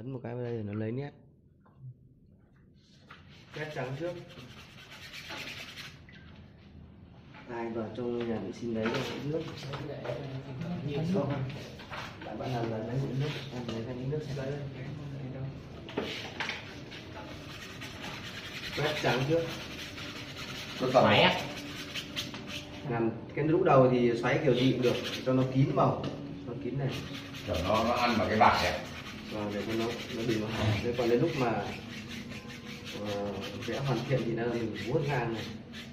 ấn một cái vào đây để nó lấy nét, nét trắng trước. Ai vào trong nhà vệ sinh đấy cũng nước nhiều không? Bạn làm là lấy nước, em lấy cái nước sẽ lấy. Quét trắng trước. Xoáy. Làm cái lúc đầu thì xoáy kiểu gì cũng được, cho nó kín màu, nó kín này. Để nó ăn vào cái bạc này. Và để cho nó bình vào hạt. Thế còn đến lúc mà vẽ hoàn thiện thì nó là mình vuốt ngang này.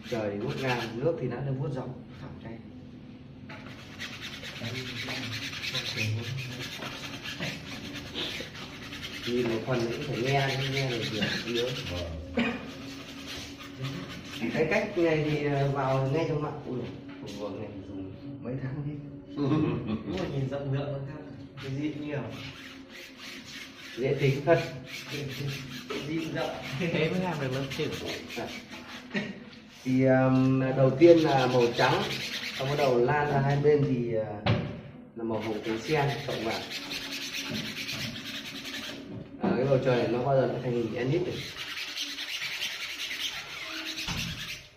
Trời thì vuốt ngang, nước thì nó vuốt rộng, thẳng tay. Thì một phần nữa phải nghe được nhớ. Cái cách này thì vào ngay trong mạng. Ui, vừa này dùng mấy tháng đi. Đúng là nhìn rộng lượng hơn khác. Cái gì cũng nhiều. Dễ tính thật. Cái gì cũng rộng. Thế mới làm được lớp chữ. Thì đầu tiên là màu trắng. Xong bắt đầu lan ra hai bên thì là màu hồng cánh sen cộng vào. Cái bầu trời này nó bao giờ nó thành hình enit này.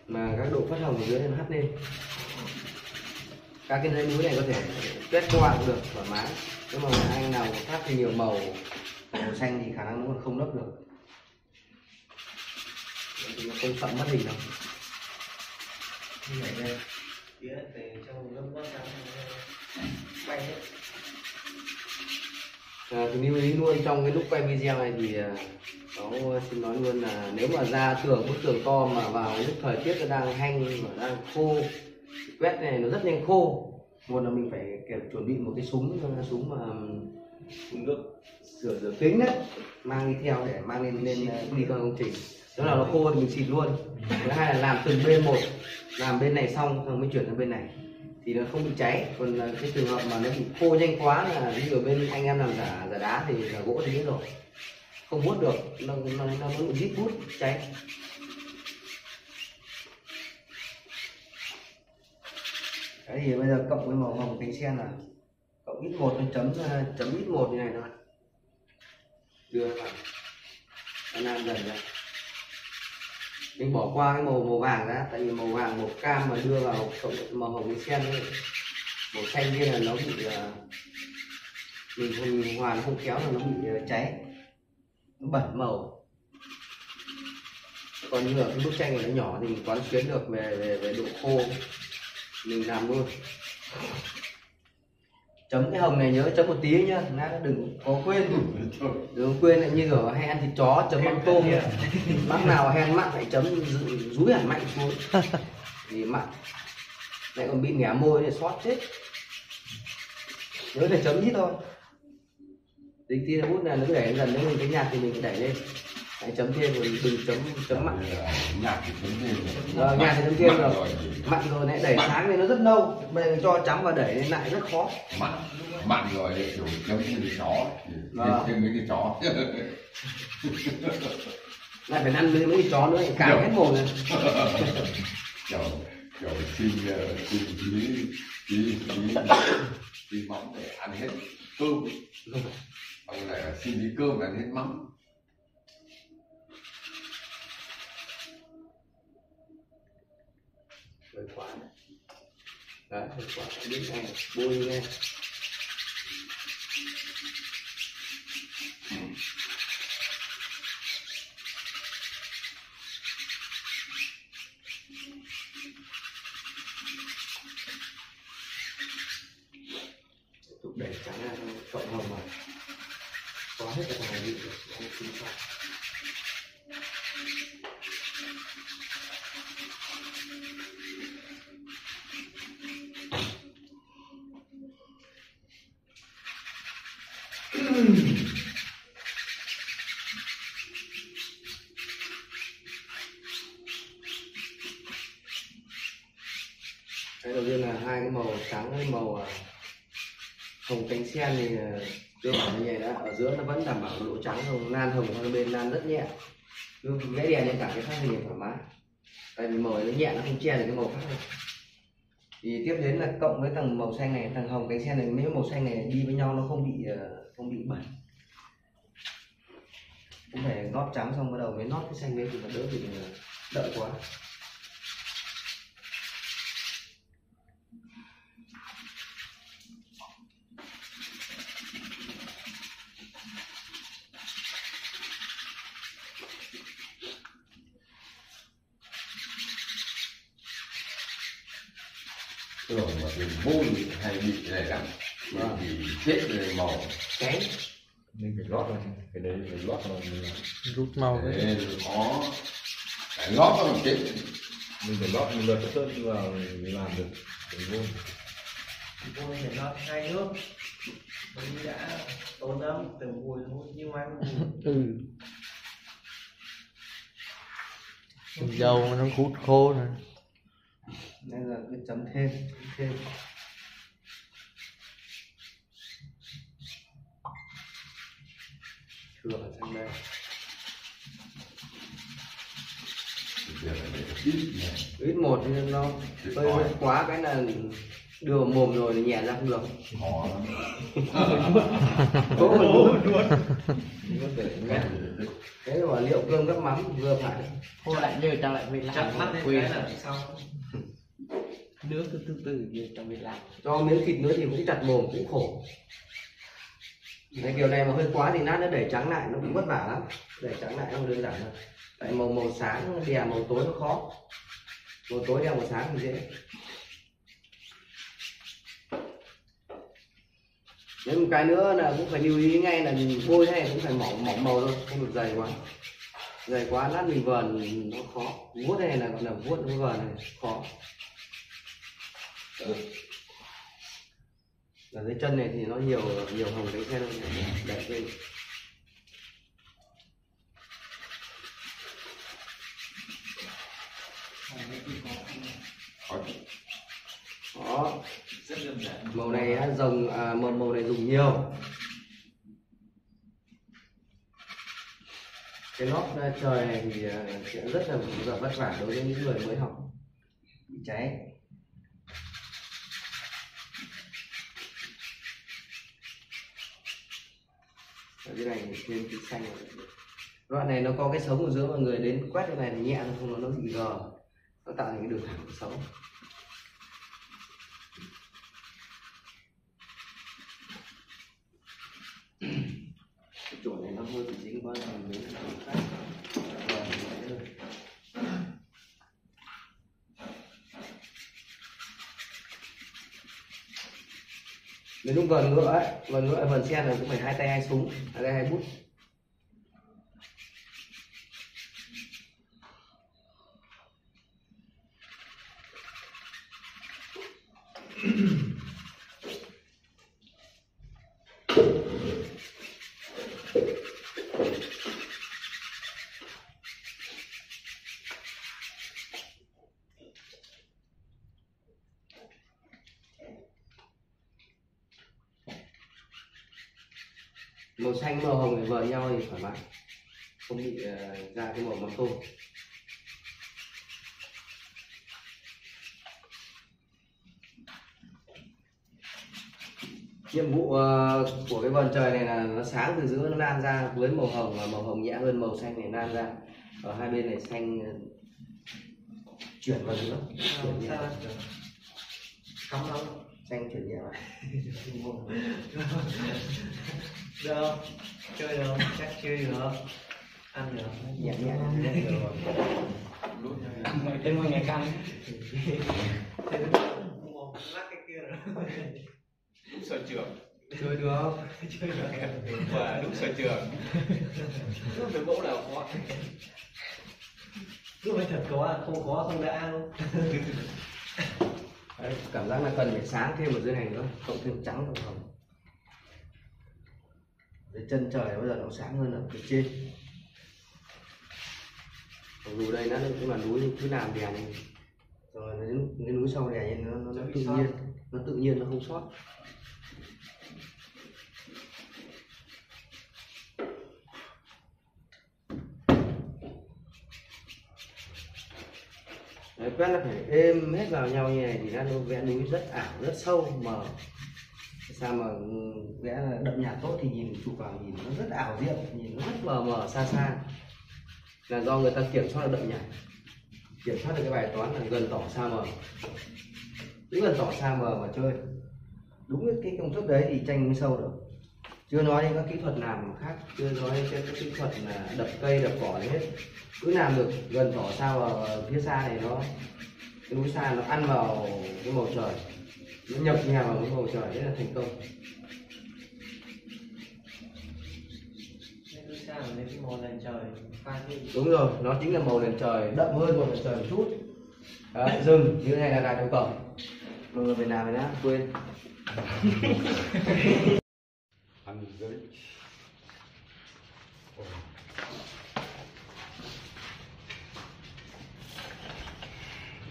Mà các độ phát hồng ở dưới em hắt lên. Các cái dãy núi này có thể quét qua cũng được thoải mái. Nhưng mà anh nào phát thì nhiều màu xanh thì khả năng nó còn không lấp được. Thì nó không sậm mất hình đâu. Như này đây. Phía từ trong lớp bớt ra quay hết. Thì lưu ý luôn trong cái lúc quay video này thì cháu xin nói luôn là nếu mà ra tường, bức tường to mà vào lúc thời tiết nó đang hanh mà đang khô, quét này nó rất nhanh khô. Một là mình phải chuẩn bị một cái súng mà súng được sửa kính đấy, mang đi theo để mang lên đi con công trình. Nếu nào nó khô thì mình xịt luôn. Thứ hai là làm từng bên một, làm bên này xong rồi mới chuyển sang bên này thì nó không bị cháy. Còn cái trường hợp mà nó bị khô nhanh quá là ví dụ bên anh em làm giả đá thì là gỗ thì hết rồi, không hút được, nó bị rít hút cháy. Cái thì bây giờ cộng với màu hồng cánh sen là cộng ít một, chấm ít một như này thôi, đưa vào làm dần ra. Mình bỏ qua cái màu vàng ra, tại vì màu vàng màu cam mà đưa vào cộng màu hồng với sen ấy, màu xanh kia là nó bị mình hòa nó không kéo là nó bị cháy, nó bẩn màu. Còn nửa cái bức tranh của nó nhỏ thì mình quán xuyến được về độ khô, mình làm luôn. Chấm cái hồng này nhớ chấm một tí nhá, đừng có quên, đừng quên lại như kiểu hay ăn thịt chó chấm mắm tôm, mắm nào hay ăn mặn phải chấm rúi hẳn mạnh xuống vì mặn lại còn bị ngẻ môi để xót chết. Nhớ là chấm ít thôi, tính tia bút là nó cứ đẩy dần, nếu mình thấy nhạt thì mình đẩy lên, hãy chấm thêm rồi đừng chấm mặn. Nhạt thì chấm thêm rồi, nhạt thì chấm thêm rồi, mặn rồi lại đẩy sáng thì nó rất lâu, bây giờ cho chấm và đẩy lên lại rất khó. Mặn rồi để kiểu chấm như cái chó, thêm mấy cái chó lại phải ăn với mấy cái chó nữa, càng hết mồm rồi. Kiểu xin mắm để ăn hết cơm, hoặc là xin đi cơm để ăn hết mắm. Hơi quá đấy, hơi quá biết ngay, bôi ngay. Tiếp tục đẩy trắng ra cộng hồng vào, quá hết cái này đi rồi, xin qua. Cái đầu tiên là hai cái màu trắng với màu hồng cánh sen thì cơ bản như vậy đã, ở giữa nó vẫn đảm bảo độ trắng, hồng lan hồng hai bên lan rất nhẹ, nhưng vẽ đèn lên cả cái phát hình thoải mái, tại vì màu nó nhẹ nó không che được cái màu khác đâu. Thì tiếp đến là cộng với tầng màu xanh này, tầng hồng cánh sen này, mấy màu xanh này đi với nhau nó không bị bẩn. cũng phải gót trắng xong bắt đầu mới nót cái xanh lên thì nó đỡ bị đậm quá. Rồi mà mình bôi hay bị này lắm, bị chết rồi màu kém. Nên phải lót lên, cái đấy phải lót lên rút màu đấy. Khó, phải lót nó làm chết. Mình phải lót một lần sơn vào mình làm được. Mình bôi phải lót hai nước. Mình đã tốn lắm, tưởng bùi thôi nhưng mà dầu nó hút khô này. Nên là cứ chấm thêm, thừa ở trên đây. Ít một thì nó hơi quá cái là đưa vào mồm rồi thì nhẹ ra không được. Khó lắm. Tốt luôn. Cái là liệu cơm gấp mắm vừa phải. Thôi lại như ta lại mình làm mắt quên là sao. Nước cứ từ từ như trong việc làm cho miếng thịt nữa thì cũng chặt mồm cũng khổ. Cái kiểu này mà hơi quá thì lát nó đẩy trắng lại nó cũng vất vả lắm, đẩy trắng lại không đơn giản đâu. Tại màu sáng đè màu tối nó khó, màu tối đè màu sáng thì dễ. Nếu một cái nữa là cũng phải lưu ý ngay là mình bôi hay cũng phải mỏng màu thôi, không được dày quá. Dày quá lát mình vờn nó khó, vuốt này là còn là vuốt nó vờn này khó. Ở dưới chân này thì nó nhiều hồng đấy xem luôn đẹp lên. Đó. Màu này dùng màu này dùng nhiều. Cái lót trời này thì sẽ rất là vất vả đối với những người mới học bị cháy. Ở dưới này thêm tí xanh rồi. Đoạn này nó có cái sống ở giữa, mọi người đến quét cái này thì nhẹ thôi, không nó bị gờ, nó tạo thành cái đường thẳng của sống. Cái chỗ này nó hơi bị dính quá là mình phải làm khác. Đến lúc vần ngựa vần sen là cũng phải hai tay hai súng, hai tay hai bút. Màu xanh màu hồng thì vờn nhau thì thoải mái, không bị ra cái màu mắm tôm. Nhiệm vụ của cái vần trời này là nó sáng từ giữa nó lan ra với màu hồng, và màu hồng nhẹ hơn màu xanh này lan ra ở hai bên này, xanh chuyển vào giữa cắm lắm, xanh chuyển nhẹ vào. Được, chơi được, chắc chơi được, ăn được, nhẹ được rồi. Đến mỗi ngày căng. Lát cái kia rồi. Đúng sở trường. Chơi được, và đúng sở trường. Lúc được mẫu nào khó. Lúc này thật khó không đã luôn. Cảm giác là cần phải sáng thêm ở dưới này nữa, cộng thêm trắng cộng hồng. Cái chân trời bây giờ nó sáng hơn ở phía trên. Mặc dù đây nó cũng là núi nhưng cứ làm đèn này. Rồi đến cái núi sau đèn này nó tự nhiên, nó không sót. Đấy, quét nó phải êm hết vào nhau như này thì nó vẽ núi rất ảo, rất sâu mờ. sao mà vẽ đậm nhạt tốt thì nhìn chụp vào nhìn nó rất ảo diệu, nhìn nó rất mờ mờ xa xa, là do người ta kiểm soát được đậm nhạt, kiểm soát được cái bài toán là gần tỏ xa mờ, cứ gần tỏ xa mờ mà chơi đúng cái công thức đấy thì tranh mới sâu được. Chưa nói đến các kỹ thuật làm khác, chưa nói đến các kỹ thuật là đập cây đập cỏ đấy hết, cứ làm được gần tỏ xa mờ, phía xa này nó cái núi xa nó ăn vào cái bầu trời, nó nhập nhà vào cái bầu trời, đấy là thành công. Đúng rồi, nó chính là màu nền trời, đậm hơn màu nền trời một chút. Đấy, dừng, như thế này là đạt yêu cầu. Mọi người phải làm rồi đã, quên. Ăn dưới.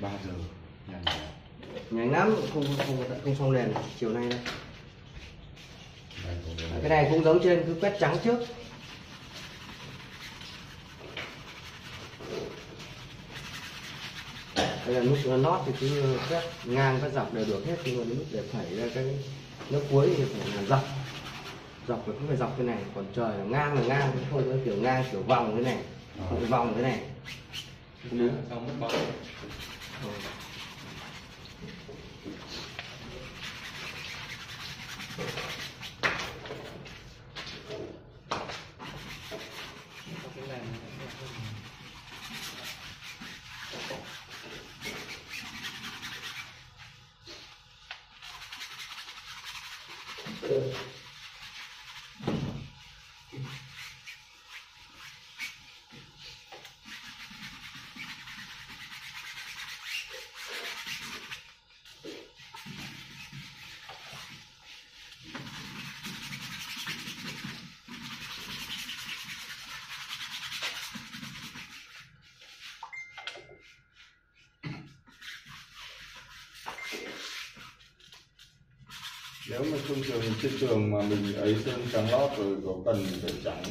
Ba giờ, nhanh lắm, không xong nền chiều nay đâu. Cái này cũng giống trên, cứ quét trắng trước. Đây là nút lót thì cứ quét ngang các dọc đều được hết, nhưng mà đến lúc để phẩy ra cái nước cuối thì phải là dọc, dọc phải, cũng phải dọc cái này, còn trời là ngang, không có kiểu ngang kiểu vòng thế này, vòng thế này. Nếu xong mất bóng. Nếu mà thông thường trên trường mà mình ấy sơn trắng lót rồi có cần phải trắng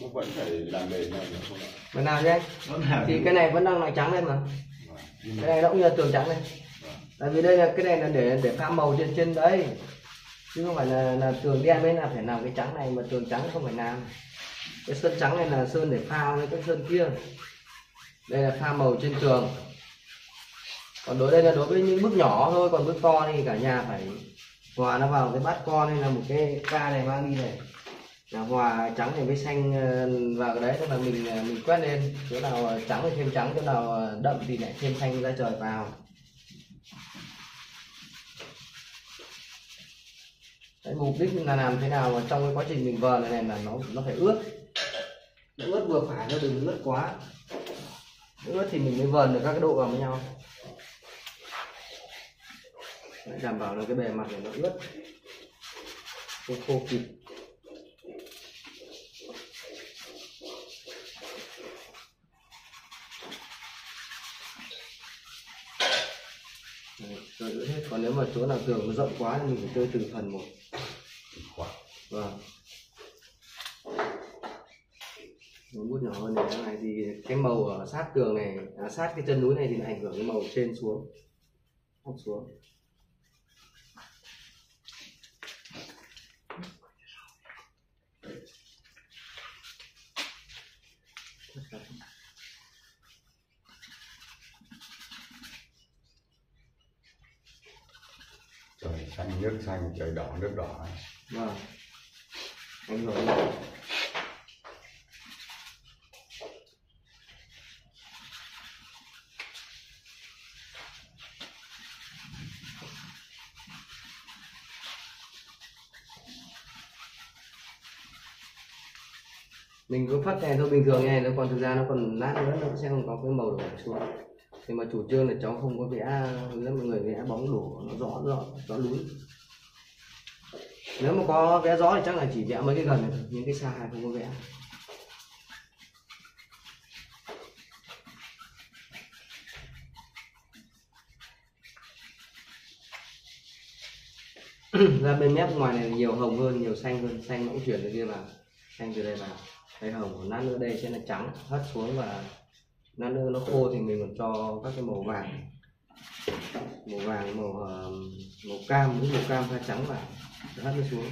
cũng vẫn phải làm bề này nữa không ạ? Vẫn làm đấy. Thì cái này vẫn đang là trắng lên mà. Cái này nó cũng như là tường trắng lên. Tại vì đây là cái này là để pha màu trên trên đấy. Chứ không phải là tường đen mới là phải làm cái trắng này, mà tường trắng không phải làm. Cái sơn trắng này là sơn để pha với cái sơn kia. Đây là pha màu trên tường. Còn đối đây là đối với những bước nhỏ thôi, còn bước to thì cả nhà phải hòa nó vào cái bát con hay là một cái ca này mang đi này, là hòa trắng này với xanh vào cái đấy, tức là mình quét lên chỗ nào trắng thì thêm trắng, chỗ nào đậm thì lại thêm xanh ra trời vào. Đấy, mục đích là làm thế nào mà trong cái quá trình mình vờn này là nó phải ướt, nó ướt vừa phải, nó đừng ướt quá, nếu ướt thì mình mới vờn được các cái độ vào với nhau. Để đảm bảo là cái bề mặt này nó ướt, không khô kịp. Rồi ướt hết. Còn nếu mà chỗ nào tường nó rộng quá thì mình phải chơi từ phần một. Vâng. Nó bút nhỏ hơn này, cái này thì cái màu ở sát tường này, sát cái chân núi này thì nó ảnh hưởng cái màu trên xuống, hấp xuống. Trời xanh nước xanh, trời đỏ nước đỏ. Vâng. Đúng rồi. Mình cứ phát này thôi, bình thường này, nó còn thực ra nó còn lát nữa nó sẽ không có cái màu đỏ xuống. Thế mà chủ trương là cháu không có vẽ, nếu mọi người vẽ bóng đổ nó rõ lún. Nếu mà có vẽ rõ thì chắc là chỉ vẽ mấy cái gần này, những cái xa hay không có vẽ. Ra bên mép ngoài này nhiều hồng hơn, nhiều xanh hơn, xanh nó cũng chuyển từ kia vào, xanh từ đây vào. Đây hồng của nát nữa đây sẽ là trắng hất xuống, và nát nữa nó khô thì mình còn cho các cái màu vàng, màu cam, những màu cam pha trắng vào. hát nó xuống.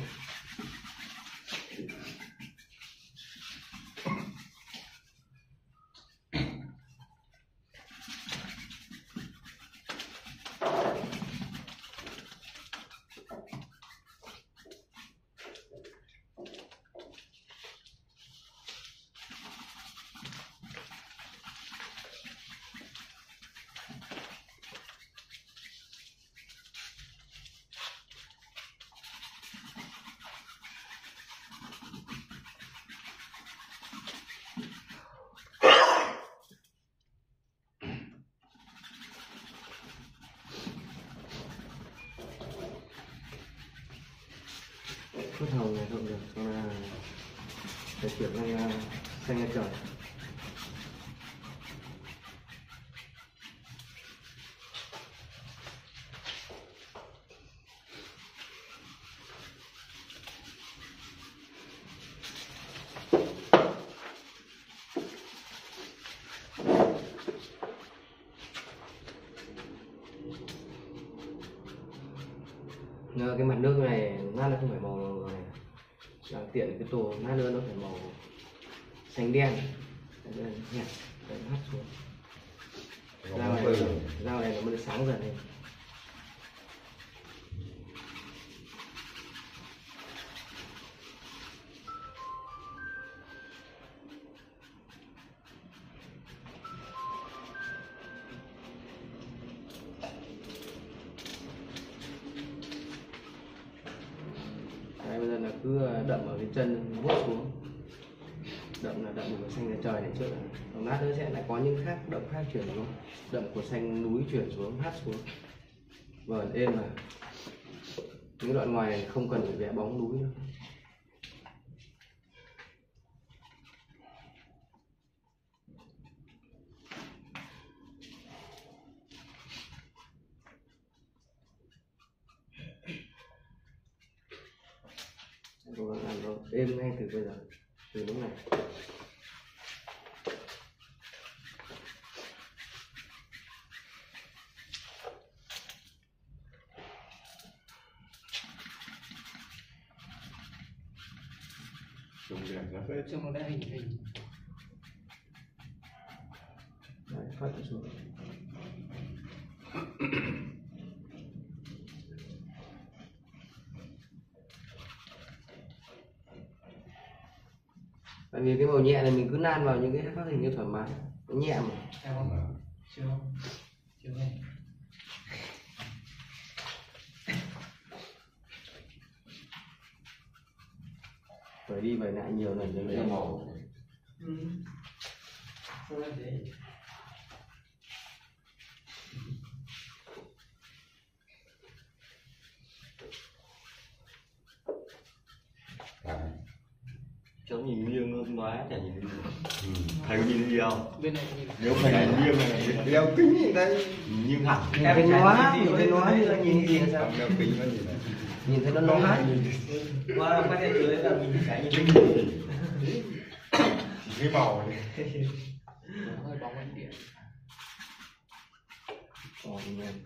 Phút hồng này không được, cho là để chuyển sang xanh trời. Nhờ cái mặt nước này lát nó không phải màu rồi, chẳng tiện cái tổ lát nữa nó phải màu xanh đen. Nhặt để hắt xuống dao này nó mới sáng dần lên. Cứ đậm ở cái chân vuốt xuống, đậm là đậm của xanh là trời này trước này, còn lát nữa sẽ lại có những khác đậm khác chuyển xuống, đậm của xanh núi chuyển xuống, hát xuống và êm mà những đoạn ngoài này không cần phải vẽ bóng núi nữa. Rồi làm nó êm ngay từ bây giờ, từ lúc này. Trông đẹp lắm đấy, trông nó đã hình. Đấy, phát xuống. Tại vì cái màu nhẹ này mình cứ nan vào những cái phát hình như thoải mái, nó nhẹ mà. Em không? Chưa không? Chưa không? Phải đi phải lại nhiều lần cho nó màu. Ừ. Sao lại thế? Cháu nhìn nghiêng hơn quá, chả nhìn nghiêng. Thầy có nhìn đi không? Bên này nhìn. Nếu thầy nhìn nghiêng này, đeo kính nhìn đây. Nhìn hẳn. Em thấy nó, nhìn gì sao? Đeo kính nó nhìn này. Nhìn thấy nó nói hát. Qua phát hiện dưới là mình cái nhìn kính. Cái màu này. Nó hơi bóng ánh điện. Còn nhìn.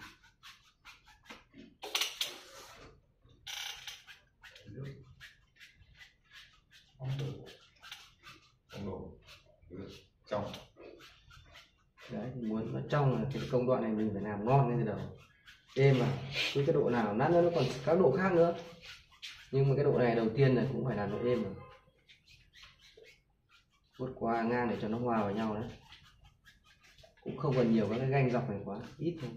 Trong đấy muốn mà trong là cái công đoạn này mình phải làm ngon lên từ đầu, êm mà cái độ nào lát nữa nó còn các độ khác nữa, nhưng mà cái độ này đầu tiên là cũng phải làm độ êm mà vuốt qua ngang để cho nó hòa vào nhau đấy, cũng không cần nhiều các cái ganh dọc này quá, ít thôi.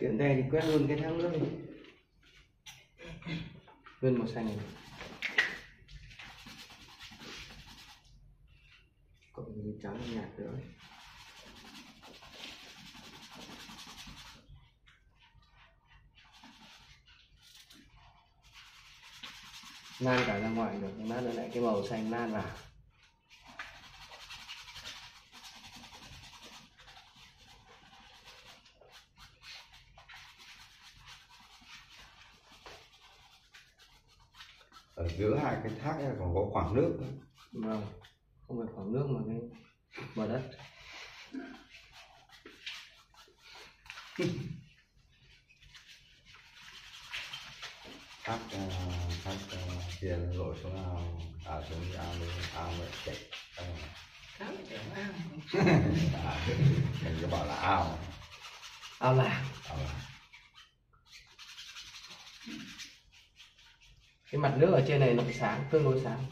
Tiện đây thì quét luôn cái thang nước này, lên màu xanh này, cộng cháu nhạc nữa. Lan cả ra ngoài được, lát nữa lại cái màu xanh lan vào. Ở giữa hai cái thác này còn có khoảng nước. Vâng, không phải khoảng nước mà cái bờ đất. Thác kia lội xuống ao, xuống ao luôn, ao vậy chạy. Thác kiểu ao. Mình cứ bảo là ao. Ao là. Ao là. Cái mặt nước ở trên này nó sáng, tương đối sáng.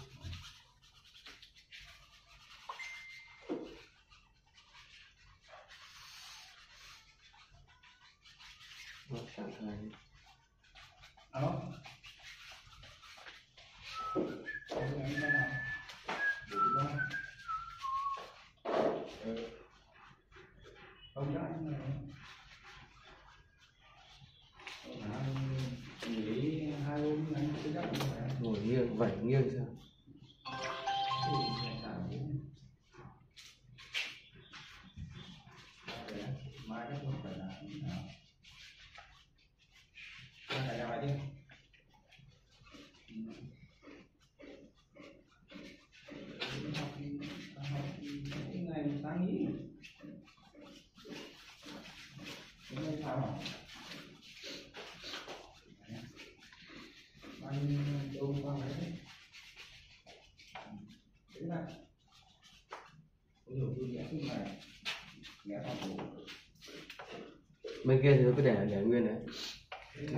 Bên kia thì nó cứ để nguyên đấy,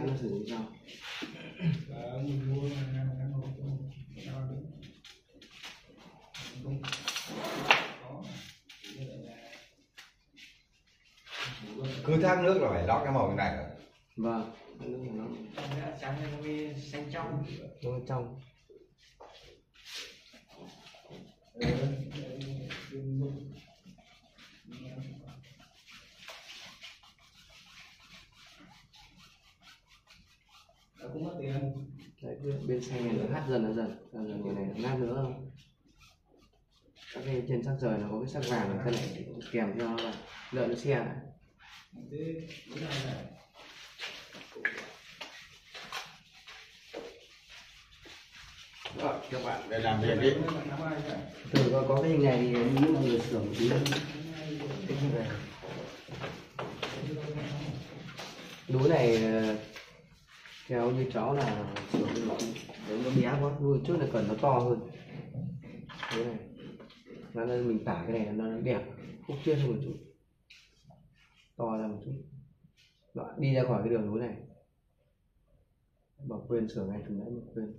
nó sử dụng sao? Cứ thác nước là phải lót cái màu như này rồi. Vâng, nước của nó trắng lên xanh trong, nó trong. Bên xanh này nó hát dần người này nó nát nữa không? Các cái trên sắc rời nó có cái sắc vàng ở cái này kèm cho lợn xe này. Rồi các bạn để làm việc đi. Từ có cái hình này thì những mọi người sửa một tí. Núi này theo như cháu là sửa cái lõi nó bé quá, nuôi trước là cần nó to hơn. Thế này, nó nên mình tả cái này nó đẹp, khúc chiết hơn một chút, to ra một chút, loại đi ra khỏi cái đường núi này. Bỏ quên sửa ngay từ nãy mà quên.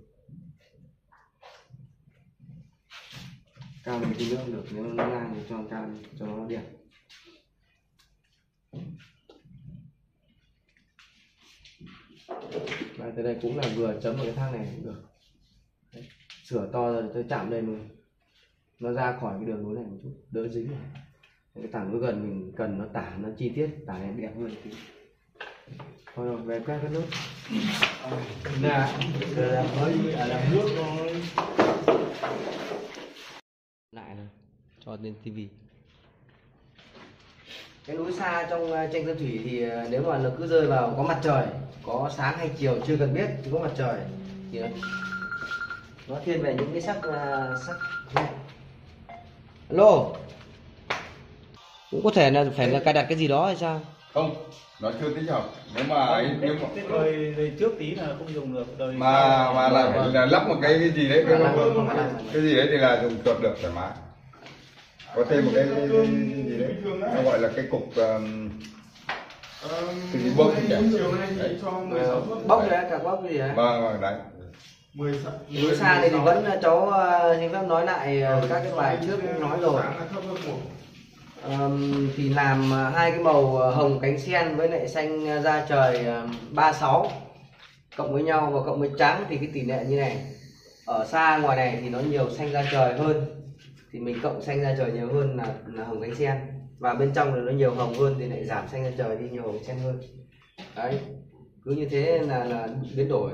Cao này thì nữa được, nếu nó ngang thì cho nó cao, cho nó đẹp. Và tới đây cũng là vừa chấm vào cái thang này cũng được. Đấy. Sửa to rồi tôi chạm đây luôn, nó ra khỏi cái đường núi này một chút, đỡ dính rồi. Cái tảng núi gần mình cần nó tả nó chi tiết, tả này đẹp hơn tí. Thôi rồi về quét cái nước. Làm nước thôi. Lại này, cho lên tivi. Cái núi xa trong tranh sơn thủy thì nếu mà nó cứ rơi vào có mặt trời, có sáng hay chiều chưa cần biết, chỉ có mặt trời thì nó thiên về những cái sắc này. Alo, cũng có thể là phải là cài đặt cái gì đó hay sao? Không, nó chưa tích hợp. Nếu mà ấy, nếu mà đời trước tí là không dùng được, đời mà là lắp một cái gì đấy, cái gì đấy thì là dùng chuột được thoải mái. Có thêm một cái gì đấy, nó gọi là cái cục bốc kìa. Bốc đấy, cả bốc gì đấy. Vâng, đấy. Núi xa này thì vẫn cháu xin phép nói lại các cái bài trước cũng nói rồi. Thì làm hai cái màu hồng cánh sen với lại xanh da trời 36 cộng với nhau và cộng với trắng thì cái tỷ lệ như này. Ở xa ngoài này thì nó nhiều xanh da trời hơn. thì mình cộng xanh ra trời nhiều hơn là hồng cánh sen, và bên trong là nó nhiều hồng hơn thì lại giảm xanh ra trời đi, nhiều hồng sen hơn. Đấy, cứ như thế là biến đổi.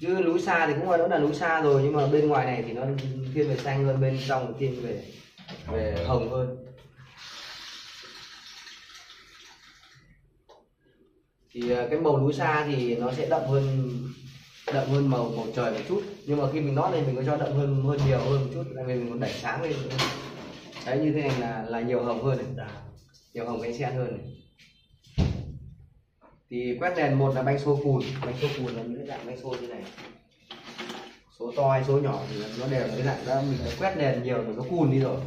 Chứ lúa sa thì cũng gọi đó là lúa sa rồi, nhưng mà bên ngoài này thì nó thiên về xanh hơn, bên trong thì thiên về hồng hơn. Thì cái màu lúa sa thì nó sẽ đậm hơn màu trời một chút, nhưng mà khi mình lót lên mình có cho đậm hơn nhiều hơn một chút, tại vì mình còn đẩy sáng lên. Đấy, như thế này là nhiều hồng hơn này, nhiều hồng cánh sen hơn này. Thì quét nền một là banh xô cùn, banh xô cùn là những dạng banh xô như này, số to hay số nhỏ thì nó đều là cái dạng đó. Mình đã quét nền nhiều rồi nó cùn đi rồi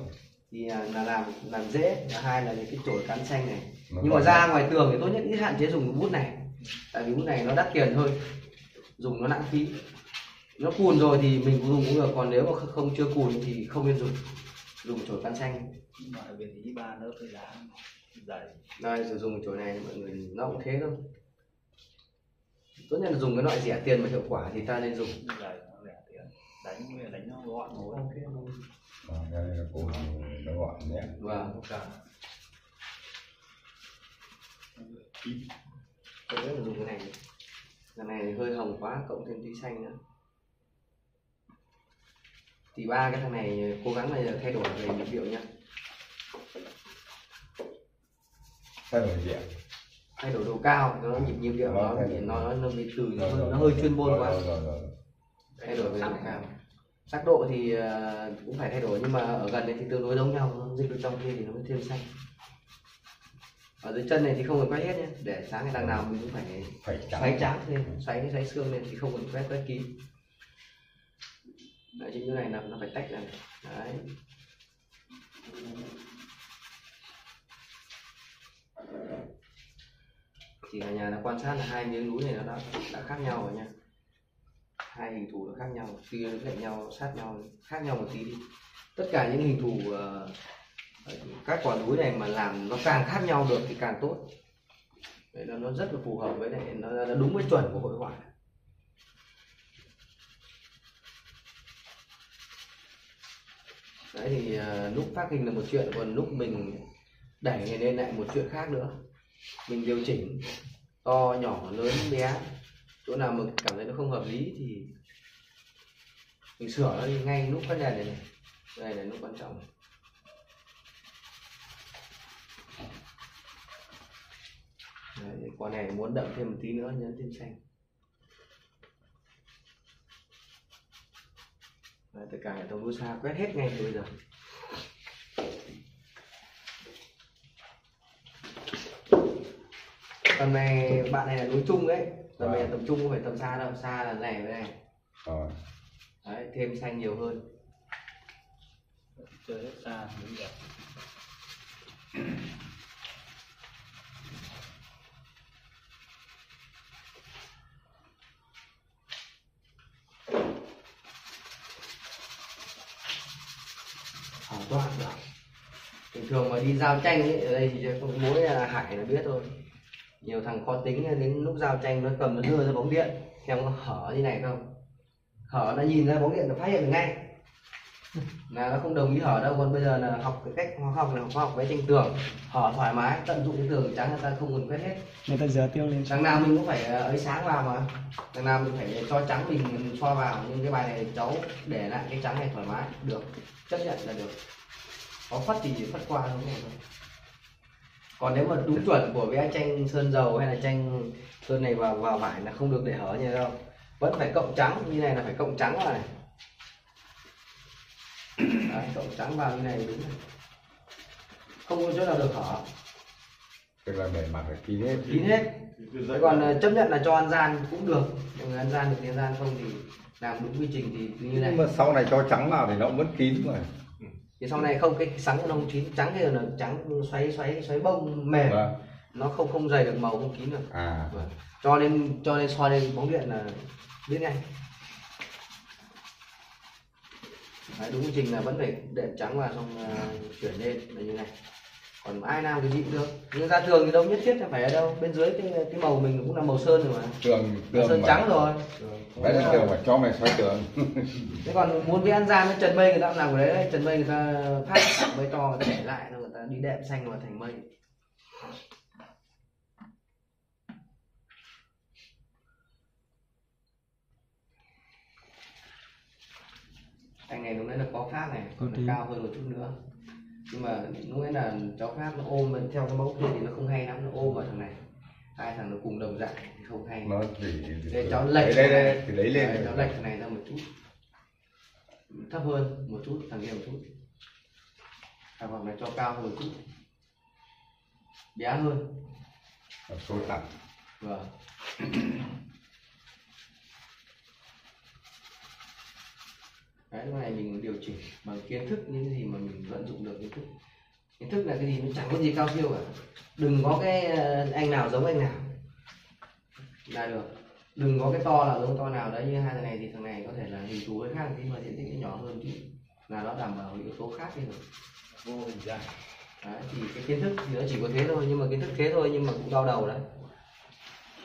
thì là làm dễ. Là hai là những cái chổi cán xanh này, nhưng mà ra ngoài tường thì tốt nhất ít hạn chế dùng cái bút này, tại vì bút này nó đắt tiền hơn, dùng nó lãng phí. Nó cùn rồi thì mình cũng dùng cũng được, còn nếu mà không chưa cùn thì không nên dùng chổi cán xanh. Đây, sử dụng chổi này mọi người nó cũng thế thôi, tốt nhất là dùng cái loại rẻ tiền mà hiệu quả thì ta nên dùng. Đánh nó gọn thôi. Nó gọn nhé. Vâng. Tôi rất là dùng cái này. Cái này hơi hồng quá, cộng thêm tí xanh nữa. Thì ba cái thằng này cố gắng là thay đổi về nhịp điệu nhá. Thay đổi gì ạ? Thay đổi độ cao, nó nhịp điệu nó thì nó bị từ nó hơi chuyên môn quá. Thay đổi về độ cao. Sắc độ thì cũng phải thay đổi, nhưng mà ở gần đây thì tương đối giống nhau, dịch ở trong kia thì nó mới thêm xanh. Ở dưới chân này thì không cần quét hết nhé, để sáng ngày đằng nào mình cũng phải xoáy trắng lên, xoáy xương lên thì không cần quét kín. Đấy, chính chỗ này là nó phải tách ra. Đấy. Thì cả nhà đã quan sát là hai miếng núi này nó đã khác nhau rồi nha, hai hình thù nó khác nhau, tuy nó cạnh nhau sát nhau khác nhau một tí đi. Tất cả những hình thù các quả núi này mà làm nó càng khác nhau được thì càng tốt. Đấy, nó rất là phù hợp với lại nó đúng với chuẩn của hội họa. Đấy thì lúc phát hình là một chuyện, còn lúc mình đẩy này lên lại một chuyện khác nữa. Mình điều chỉnh to nhỏ lớn bé, chỗ nào mình cảm thấy nó không hợp lý thì mình sửa nó đi ngay lúc phát đèn này này. Đây là lúc quan trọng này. Đấy, con này muốn đậm thêm một tí nữa, nhấn thêm xanh. Đấy, tất cả hệ thống đua xa quét hết ngay từ bây giờ. Tầm này bạn này là đối chung đấy, tầm này là tập trung, không phải tầm xa đâu, xa là này với này. Đấy, thêm xanh nhiều hơn. Chơi rất xa đúng rồi. Toàn được. Bình thường mà đi giao tranh ấy, ở đây thì không mối là Hải là biết thôi. Nhiều thằng khó tính đến lúc giao tranh nó cầm nó đưa ra bóng điện, xem nó hở như này không. Hở nó nhìn ra bóng điện nó phát hiện được ngay. Là nó không đồng ý hở đâu, còn bây giờ là học cái cách hóa học là học vẽ tranh tường, hở thoải mái, tận dụng cái tường trắng người ta không cần quét hết. Người ta dở tiêu lên. Đằng nào mình cũng phải ấy sáng vào mà. Đằng nào mình phải cho trắng mình xoa vào, nhưng cái bài này cháu để lại cái trắng này thoải mái được, chấp nhận là được. Có phất thì chỉ phất qua thôi. Còn nếu mà đúng chuẩn của vẽ tranh sơn dầu hay là tranh sơn này vào vải là không được để hở như đâu, vẫn phải cộng trắng như này, là phải cộng trắng vào này. Đấy, cộng trắng vào như này đúng này, không có chỗ nào được hở, tức là bề mặt phải kín hết. Thế còn chấp nhận là cho ăn gian cũng được, nhưng ăn gian được thì ăn gian, không thì làm đúng quy trình thì như này. Nhưng mà sau này cho trắng vào thì nó vẫn kín rồi. Thì sau này không, cái sáng nó không chín, trắng kia là trắng xoáy bông mềm, nó không dày được màu, không kín được. Cho nên soi lên bóng điện là biết ngay. Đấy, đúng quy trình là vẫn phải đệm trắng vào xong chuyển lên là như này. còn ai làm thì dịu được. Nhưng ra thường thì đâu nhất thiết là phải ở đâu, bên dưới cái màu mình cũng là màu sơn rồi mà, tường sơn mà. Trắng rồi phải là tường mà cho mày soi tường. Thế còn muốn với ăn gian với trần mây người ta cũng làm của đấy đấy, trần mây người ta phát mây to người ta để lại, người ta đi đệm xanh vào thành mây. Anh này lúc đấy là có Pháp này, còn cao hơn một chút nữa. Nhưng mà lúc đấy là cháu Pháp nó ôm mình theo cái mẫu kia thì nó không hay lắm, nó ôm vào thằng này. Hai thằng nó cùng đồng dạng thì không hay. Nó thì cháu lệch đây thì lấy lên. Cháu lệch thằng này ra một chút. Thấp hơn một chút, thằng kia một chút. Thằng bọn này cho cao hơn một chút. Bé hơn. Số thẳng. Vâng. Cái này mình điều chỉnh bằng kiến thức, những gì mà mình vận dụng được kiến thức. Kiến thức là cái gì nó chẳng có gì cao siêu cả. Đừng có cái anh nào giống anh nào là được. Đừng có cái to nào giống to nào đấy, như hai thằng này thì thằng này có thể là hình thú hơi khác tí mà diện tích nó nhỏ hơn tí, là nó đảm bảo yếu tố khác đi rồi. Vô hình dạng. Đấy, thì cái kiến thức thì nó chỉ có thế thôi, nhưng mà kiến thức thế thôi nhưng mà cũng đau đầu đấy.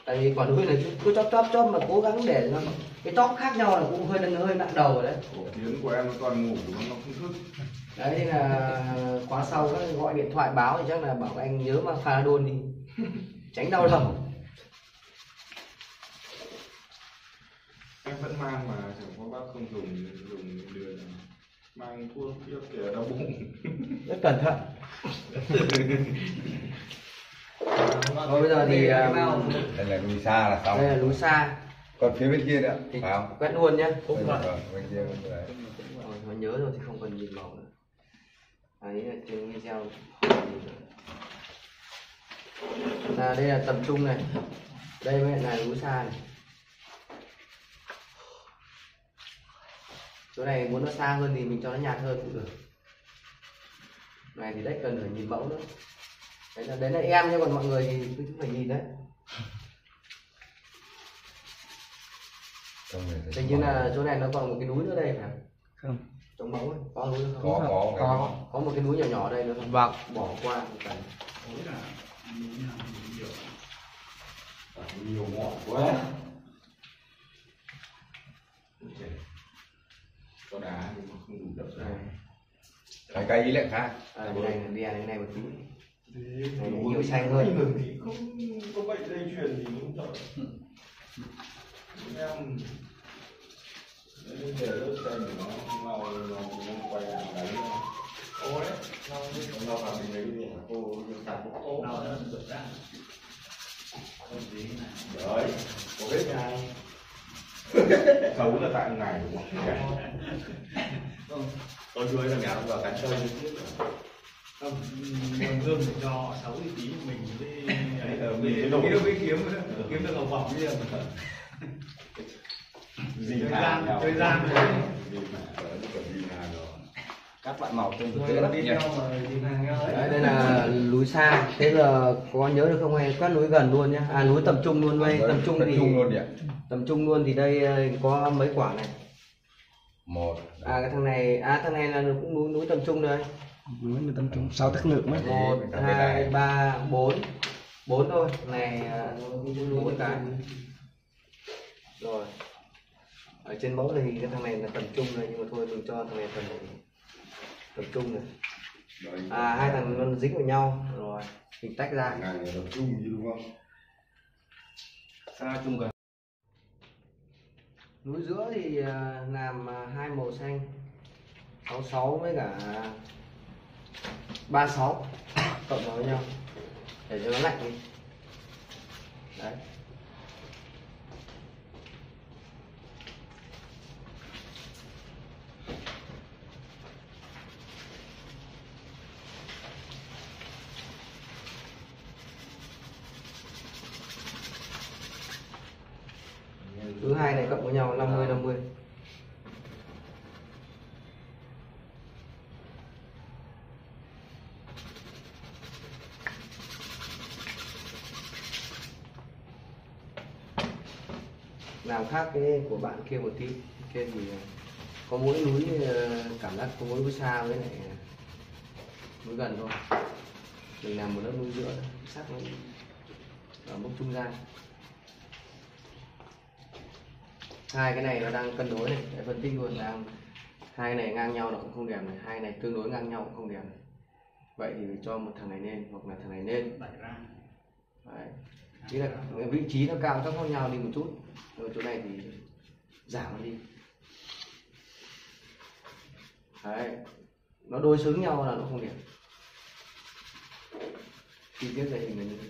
Tại vì quản lý là cứ chóp mà cố gắng để nó cái tóc khác nhau là cũng hơi nặng đầu rồi đấy. Tiếng của em nó toàn ngủ nó không thức. Đấy nên là quá sau các gọi điện thoại báo thì chắc là bảo anh nhớ mang Panadol đi, tránh đau đầu. Em vẫn mang mà chẳng có bác không dùng đường mang thuốc trước kìa đau bụng. Rất cẩn thận. Thôi bây giờ thì đây là núi xa là xong. Đây là núi xa. Còn phía bên kia nữa, phải không? Quét luôn nhá. Đúng rồi. Bên kia đấy. Nó nhớ rồi thì không cần nhìn màu nữa. Đấy là trên video. À, đây là tập trung này. Đây mới là núi xa này. Chỗ này muốn nó xa hơn thì mình cho nó nhạt hơn cũng được. Này thì đấy cần phải nhìn mẫu nữa. Đấy là em, nhưng còn mọi người thì cứ phải nhìn đấy. Thế như là chỗ này nó còn một cái núi nữa đây phải không? Trong mẫu ấy, có núi không? Có một cái núi nhỏ nhỏ đây nữa không? Vâng. Bỏ qua một cái. Nhiều ngọn quá. Có đá nhưng mà không đủ đập ra. Cái cây lại khác. Đi ăn cái này một tí. Này nhiều xanh hơn. Không có bệnh dây chuyền thì cũng đỡ. Em để lớp xanh của nó quay lại đấy. Ô đấy, nó vào mình lấy cái cô tạt bốc ô. Nó giật ra. Đấy, có biết ngay. Xấu là tại ngày đúng không? Con dưới là nhà nó vào cán chơi như thế. Không, còn gương để cho xấu thì tí mình với ấy là mình mới kiếm được hồng vọng chứ. Thời gian các bạn màu tương tự lắm nhỉ. Đây là núi xa, thế là có nhớ được không hay quét núi gần luôn nhé. À núi tập trung luôn đây, tập trung luôn thì đây có mấy quả này. Một. À cái thằng này, thằng này là cũng núi tập trung đây. Núi tập trung 6 tác lượng ấy. 1, 2, 3, 4 thôi. Này núi cái. Rồi ở trên mẫu thì cái thằng này là tầm trung rồi, nhưng mà thôi mình cho thằng này tầm trung rồi. À hai thằng nó dính vào nhau rồi mình tách ra. Này tập trung đúng không? Xa chung gần. Núi giữa thì làm hai màu xanh 66 với cả 36 cộng vào với nhau để cho nó lạnh đi. Đấy. Thứ hai này cộng với nhau 50-50. Làm khác cái của bạn kia một tí. Kia thì có mỗi núi, cảm giác có mỗi núi xa với lại núi gần thôi. mình làm một lớp nung giữa sắc nó ở mức trung gian. Hai cái này nó đang cân đối này, để phân tích luôn là hai này ngang nhau nó cũng không đẹp này, hai này tương đối ngang nhau cũng không đẹp này. Vậy thì mình cho một thằng này lên hoặc là thằng này lên. Đấy. Thế là vị trí nó cao thấp khác nhau đi một chút, rồi chỗ này thì giảm nó đi. Đấy. Nó đối xứng nhau là nó không đẹp. Chi tiết về hình này.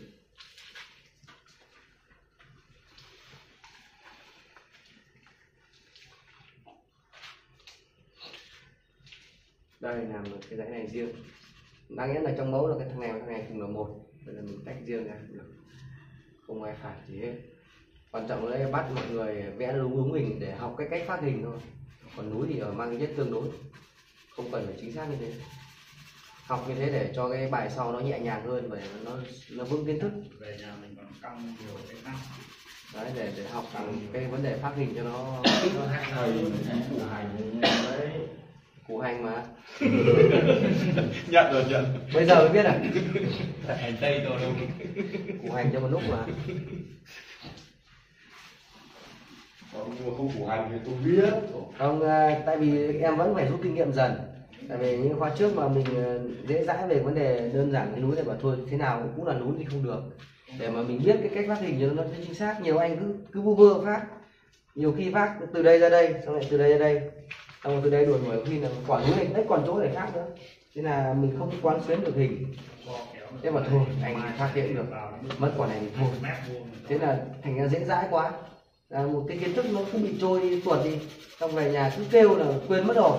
Đây làm cái dãy này riêng. Đáng nghĩa là trong mẫu là cái thằng này và thằng này cùng là một. Vậy là mình tách riêng ra cũng được. Không ai phải gì hết. Quan trọng là bắt mọi người vẽ đúng đúng hình để học cái cách phát hình thôi. Còn núi thì ở mang cái chất tương đối. Không cần phải chính xác như thế. Học như thế để cho cái bài sau nó nhẹ nhàng hơn và nó vững kiến thức. Về nhà mình còn căng nhiều cái khác. Đấy, để học cái vấn đề phát hình cho nó thầy củ hành đấy. Củ hành mà. Nhận rồi, nhận. Bây giờ mới biết à? Hành tây thôi đâu. Củ hành cho một lúc mà. Không củ hành thì tôi biết. Không, tại vì em vẫn phải rút kinh nghiệm dần. Tại vì những khóa trước mà mình dễ dãi về vấn đề đơn giản cái núi này bảo thôi thế nào cũng là núi thì không được. Để mà mình biết cái cách phát hình cho nó chính xác, nhiều anh cứ vu vơ phát. Nhiều khi phát từ đây ra đây, xong lại từ đây ra đây. Xong rồi từ đây đuổi người khi là quả núi này đấy còn chỗ này khác nữa. Thế là mình không quán xuyến được hình. Thế mà thôi, anh phát hiện được, mất quả này thì thôi. Thế là thành ra dễ dãi quá. Là một cái kiến thức nó cũng bị trôi tuột đi, xong về nhà cứ kêu là quên mất rồi.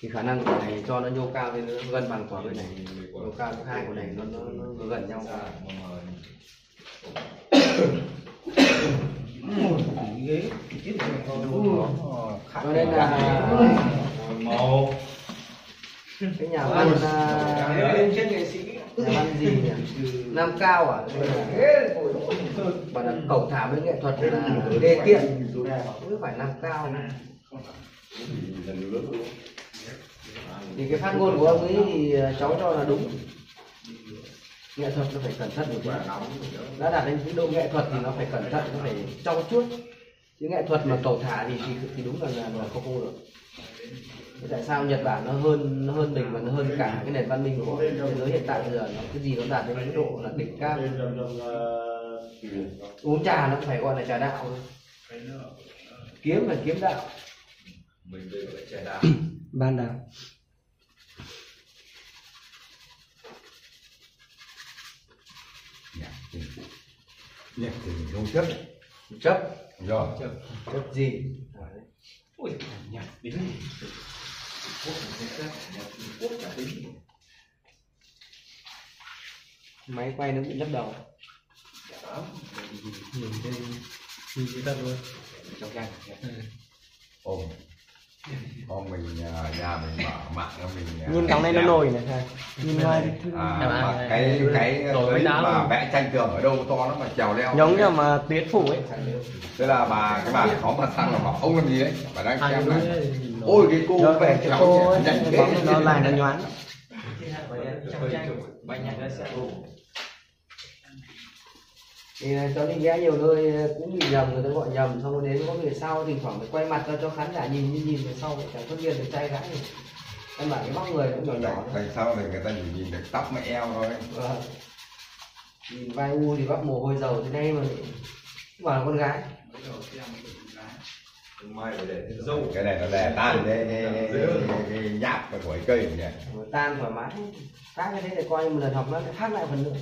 Thì khả năng của này cho nó nhô cao lên nó gần bằng quả bên này, nhô cao thứ hai của này nó gần nhau. Cho nên là cái nhà văn văn gì nhỉ? Nam Cao à? Bảo là cẩu thả với nghệ thuật là đề tiện cứ phải Nam Cao này. Thì cái phát ngôn của ông ấy thì cháu cho là đúng. Nghệ thuật nó phải cẩn thận một chút. Đã đạt đến cái độ nghệ thuật thì nó phải cẩn thận, nó phải trau chuốt. Chứ nghệ thuật mà cẩu thả thì đúng là không được. Tại sao Nhật Bản nó hơn mình và nó hơn cả cái nền văn minh của thế giới hiện tại bây giờ, nó cái gì nó đạt đến cái độ là đỉnh cao. Uống trà nó phải gọi là trà đạo thôi. Kiếm là kiếm đạo. Mình đây gọi là trà đạo. Ban đạo. Nhạc thì mình không chấp. Chấp. Rồi. Chấp gì? Ôi, nhạc đến. Máy quay nó bị lấp đầu. Nhìn đây nhìn cái tật luôn. Trong canh. Hôm mình nhà mình mở mạng cho mình. Nhìn cái này nó nổi này thầy. Nhìn ngoài cái đấy mà vẽ tranh tường ở đâu to lắm mà trèo leo. Giống như mà tuyết phủ ấy. Thế là cái bà có mặt sang là bảo ông làm gì đấy. Bà đang xem này. Ôi cái cô về cái cô ấy, nó lại nó nhoáng. Thì cháu đi vẽ nhiều nơi cũng bị nhầm, người ta gọi nhầm, xong đến có người sau thì khoảng phải quay mặt ra cho khán giả nhìn về sau chẳng xuất hiện được trai gái gì. Em bảo cái bóc người cũng nhỏ nhỏ. Tại sao để người ta chỉ nhìn được tóc mẹ eo thôi. Nhìn vai u thì bắp mồ hôi dầu thế này mà bảo là con gái. Mai phải để dâu. Cái này nó đè tan cái nháp của cái cây này. Tan thoải mái. Phát như thế thì coi như một lần học nó phát lại phần nữa.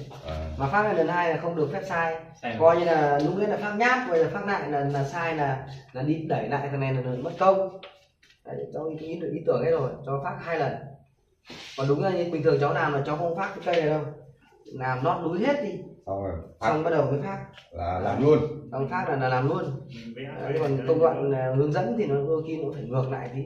Mà phát lại lần hai là không được phép sai. Coi như là lúc đấy là phát nháp, bây giờ phát lại là sai là đi đẩy lại thằng này là mất công. Đấy, cháu ý tưởng hết rồi, cháu phát hai lần. Còn đúng là như bình thường cháu làm là cháu không phát cái cây này đâu. Làm nót núi hết đi. Xong bắt đầu mới phát là làm luôn, xong phát là làm luôn. Đấy, còn công đoạn hướng dẫn thì nó đôi khi nó phải ngược lại tí.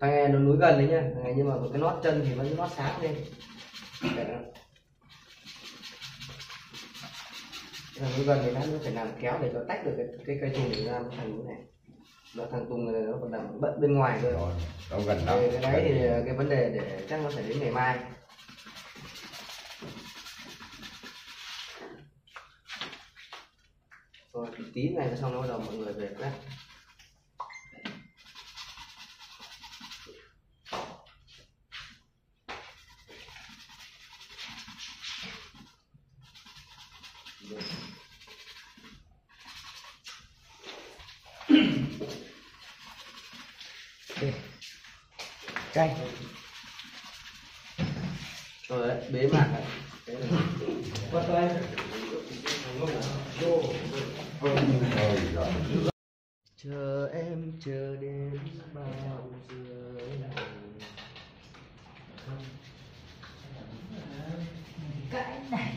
Thằng này nó núi gần đấy nhá, nhưng mà cái nót chân thì vẫn nót sáng lên. Gần gần thì nó phải làm kéo để cho tách được cái cây tùng ra thành như này. Nó thằng tùng này nó còn nằm bận bên ngoài thôi. Đâu gần đâu. Cái đấy thì cái vấn đề để chắc nó phải đến ngày mai. Rồi tí này xong nó bắt đầu mọi người về đấy. Cây rồi đấy, bế mạc đấy. Chờ em chờ đến bao giờ cái này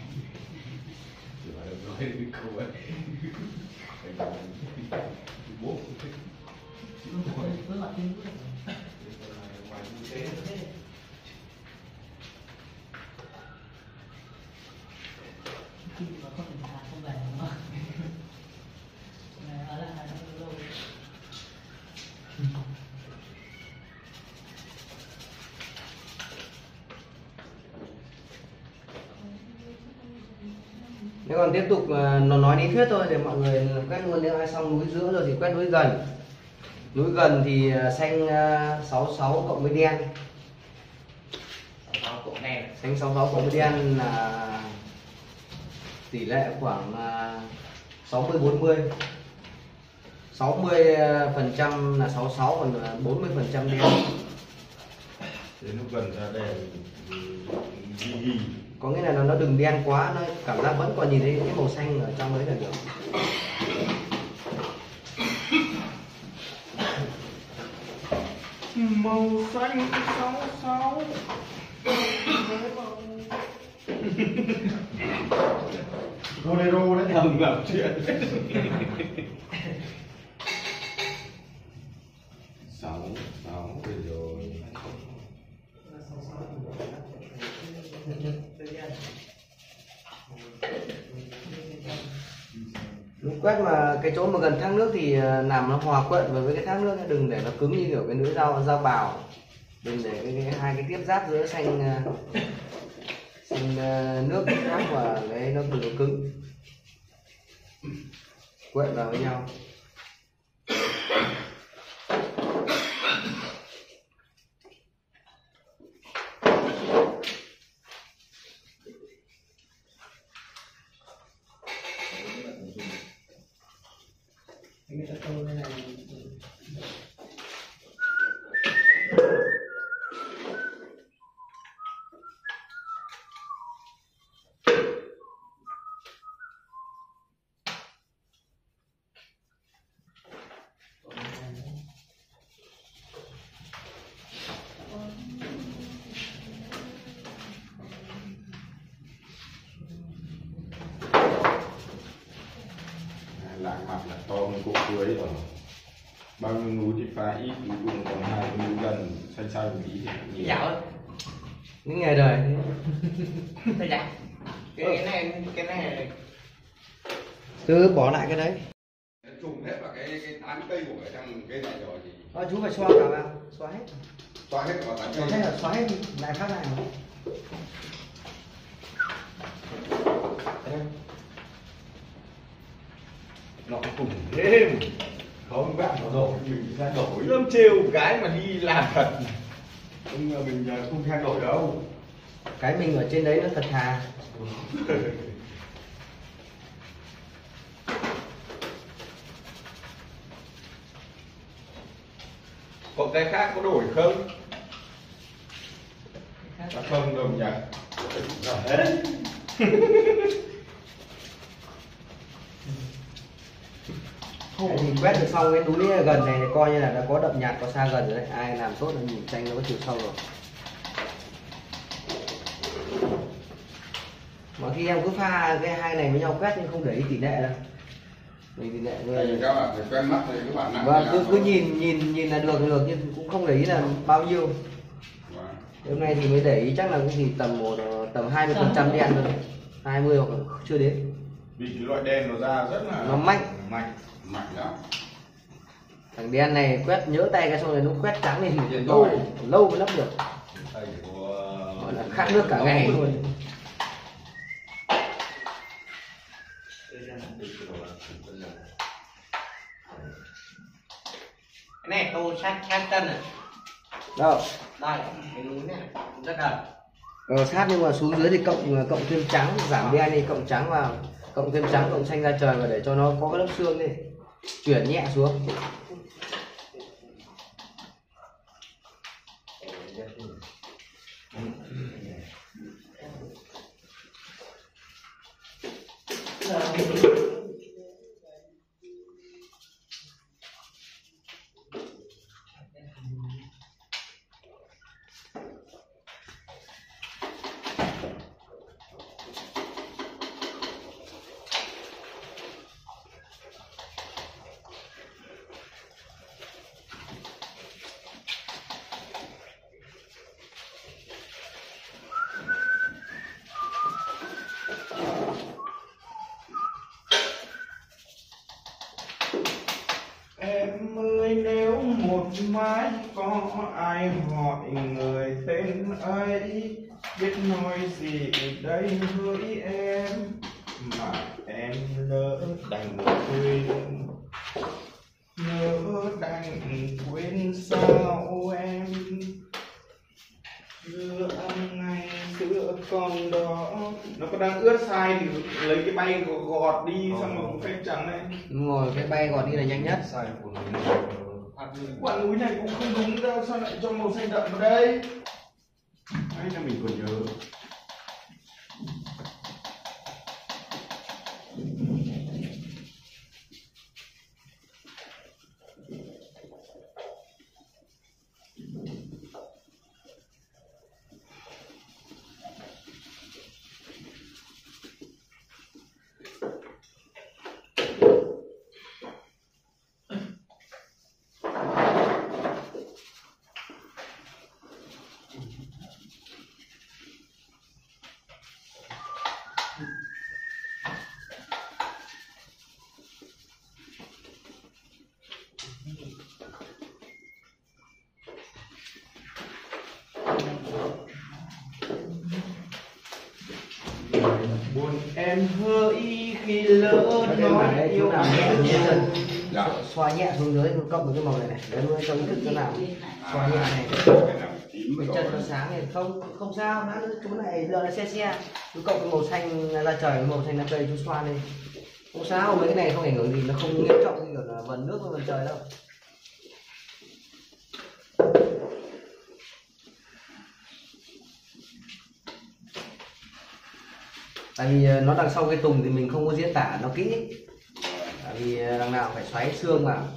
nếu còn tiếp tục nó nói lý thuyết thôi để mọi người quét luôn. Nếu ai xong núi giữa rồi thì quét núi gần. Núi gần thì xanh 66 cộng với đen. 66 cộng đen. Xanh 66 cộng với đen là tỷ lệ khoảng 60-40. 60% là 66 còn 40% đen. Đến lúc gần ra đèn có nghĩa là nó đừng đen quá, nó cảm giác vẫn còn nhìn thấy cái màu xanh ở trong đấy là được. Màu xanh 66 Bolero đấy, thầm làm chuyện 66 rồi. Quét mà cái chỗ mà gần thác nước thì làm nó hòa quyện với cái thác nước, đừng để nó cứng như kiểu cái nữ dao bào, đừng để cái hai cái tiếp giáp giữa xanh nước khác và cái nó đừng cứng, quyện vào với nhau. Cưới rồi. Bao nhiêu núi thì phá ít, cuối cùng còn 2 núi gần xanh xanh tí thì nhiều. Những ngày đời. Thôi dạ. Cái này. Cứ bỏ lại cái đấy. Trùng hết vào cái tán cây của cái thằng cái này rồi thì. Chú phải xoa cả vào, xoa hết. Xoa hết vào tán cây. Thế là xoa hết lại phát này. Nó cùng thêm không bạn nó đổi mình ra đổi lâm trêu cái mà đi làm thật không, mình không thay đổi đâu, cái mình ở trên đấy nó thật thà. Còn cái khác có đổi không? Chắc không đâu nhỉ. Mình quét được xong cái núi gần này coi như là đã có đậm nhạt, có xa gần rồi đấy. Ai làm tốt là nhìn tranh nó có chiều sâu rồi. Mà khi em cứ pha cái hai này với nhau quét nhưng không để ý tỷ lệ đâu. Mình tỷ lệ người các bạn phải quen mắt thì các bạn nặng. Vâng, cứ nhìn là được nhưng cũng không để ý là bao nhiêu. Hôm nay thì mới để ý chắc là cũng chỉ tầm 20% đen thôi, 20 hoặc chưa đến. Vì cái loại đen nó ra rất là nó mạnh lắm. Thằng đen này quét nhớ tay cái xong rồi nó quét trắng lên thì lâu mới lấp được. Thầy của... là khát nước cả ngày luôn. Cái này tô sát chân này. Đâu? Đây, cái núi này rất là sát nhưng mà xuống dưới thì cộng thêm trắng, giảm đen đi, cộng trắng vào, cộng thêm trắng, cộng xanh ra trời và để cho nó có cái lớp xương đi. Chuyển nhẹ xuống. Mãi có ai hỏi người tên ấy biết nói gì đây với em mà em lỡ đành quên sao em đưa ăn ngay giữa con đó nó có đang ướt sai thì lấy cái bay gọt đi xong rồi cũng phép trắng đấy. Đúng rồi, cái bay gọt đi là nhanh nhất. Sai của mình. Quả núi này cũng không đúng đâu, sao lại cho màu xanh đậm vào đây? Đấy là mình còn nhớ. Buồn em hỡi khi lỡ nói yêu em nhiều. Xoa nhẹ xuống dưới cộng với cái màu này này để nuôi trong thức cho nào. Xoa nhẹ này. Cái chân nó sáng này không sao, đã chú này giờ là xe. Chú cộng cái màu xanh ra trời, màu xanh lá cây chú xoa lên. Không sao, mấy cái này không ảnh hưởng gì, nó không nghiêm trọng như kiểu là vần nước vần trời đâu. Tại vì nó đằng sau cái tùng thì mình không có diễn tả nó kỹ, tại vì đằng nào phải xoáy xương vào.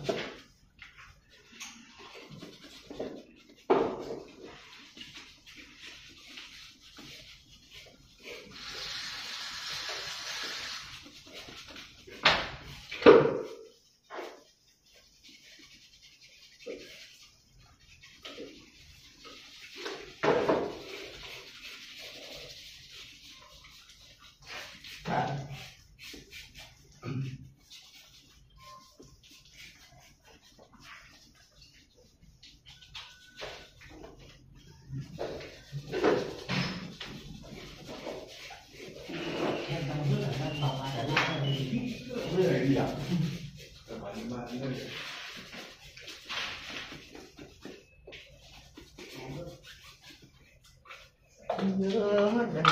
Nhớ đành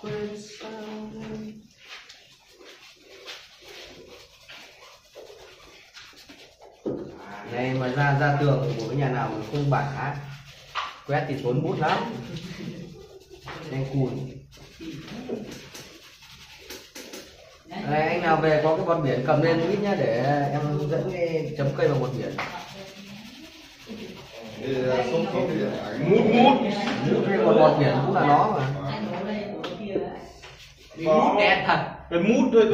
quên sao em. Này mà ra tường của cái nhà nào mà không bả quét thì tốn bút lắm. Anh cùn. Này anh nào về có cái bọt biển cầm lên ít nhá để em dẫn cái chấm cây vào bọt biển. Mút cái bọt biển cũng là nó mà. Mút đen thật. Cái mút thôi.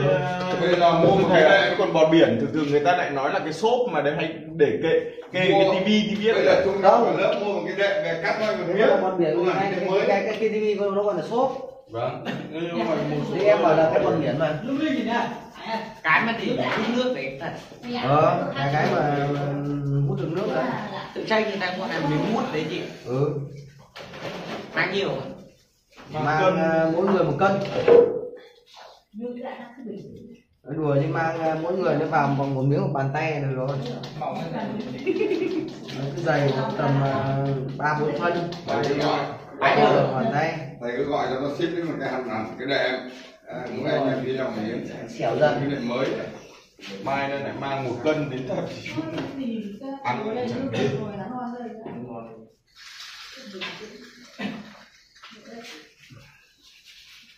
Bây giờ mua thầy lại còn bọt biển thường thường người ta lại nói là cái xốp mà để hay để kệ cái tivi thì biết. Bây giờ chúng nó còn lớp mua một cái đệm về cắt thôi còn biết. Bọt biển cái tivi nó còn là xốp. Vâng. Thì em ở là cái bông điển mà. Cái mà thì hút nước đấy thật. Cái mà hút được nước đấy. Tự tranh người ta có làm miếng hút đấy chị. Ừ. Mang nhiều. Mang mỗi người 1 cân. Nói đùa nhưng mang mỗi người nó vào bằng 1 miếng 1 bàn tay này rồi. Nó cứ dày tầm 3-4 phân. Đấy rồi, bàn tay. Thầy cứ gọi cho nó ship đến một cái hạt nặng, cái đệm đúng rồi. Em đi làm miếng xẻo dần cái đệm mới. Mai nó lại mang 1 cân đến thật. Ăn cũng chẳng biết. Để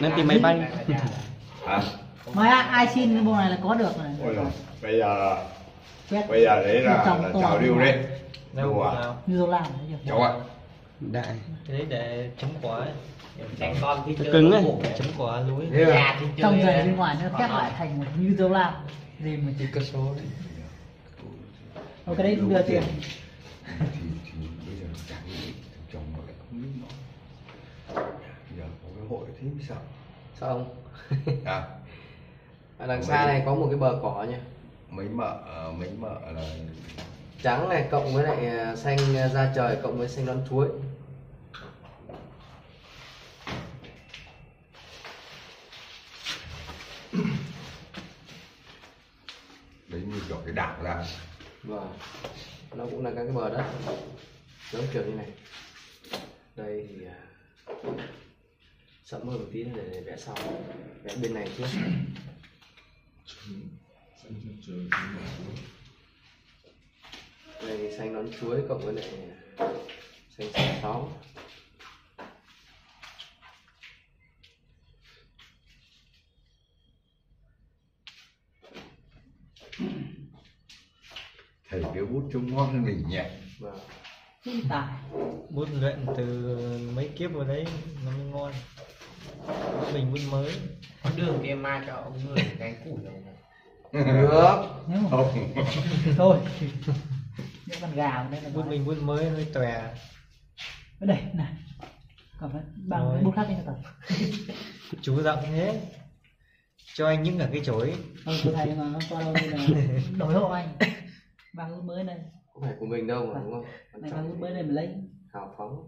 Nên tìm máy bay. Mà ai xin bộ này là có được này. Ôi rồi. Bây giờ đấy là chào điêu đi. Điêu làm đấy. Cháu ạ. Đại. Đấy để chống quá. Tránh con cái cứng ấy. Chống quá lối. Trong giày bên ngoài nó khép lại thành như điêu làm. Gì mà chỉ cơ số đấy. Ok đấy đưa tiền. Sao? Sao không? À. Ở đằng xa này có một cái bờ cỏ nha. Mấy mỡ là trắng này cộng với lại xanh da trời cộng với xanh non chuối. Đấy như kiểu cái đảo ra. Vâng. Nó cũng là các cái bờ đất. Giống kiểu như này. Đây thì sẫm hơn một tí để vẽ sau, vẽ bên này trước. Đây xanh nón chuối cộng với lại xanh xanh sáu. Thầy cái bút trông ngon hơn mình nhỉ? Vâng. Bút luyện từ mấy kiếp vào đấy nó mới ngon. Mình bút mới. Có đường kia mai cho ông người cái củi đâu này. Được. Không. Thôi. Những con gà vào đây là bút mình bút mới hơi tòe. Ở đây này. Còn phải bằng bút khác đi cho chú giọng thế. Cho anh những là cái chổi. Không chú thầy mà nó qua đâu là đổi hộ anh. Bằng bút mới này. Không phải của mình đâu mà đúng không? Này bằng bút mới này mình lấy. Hào phóng.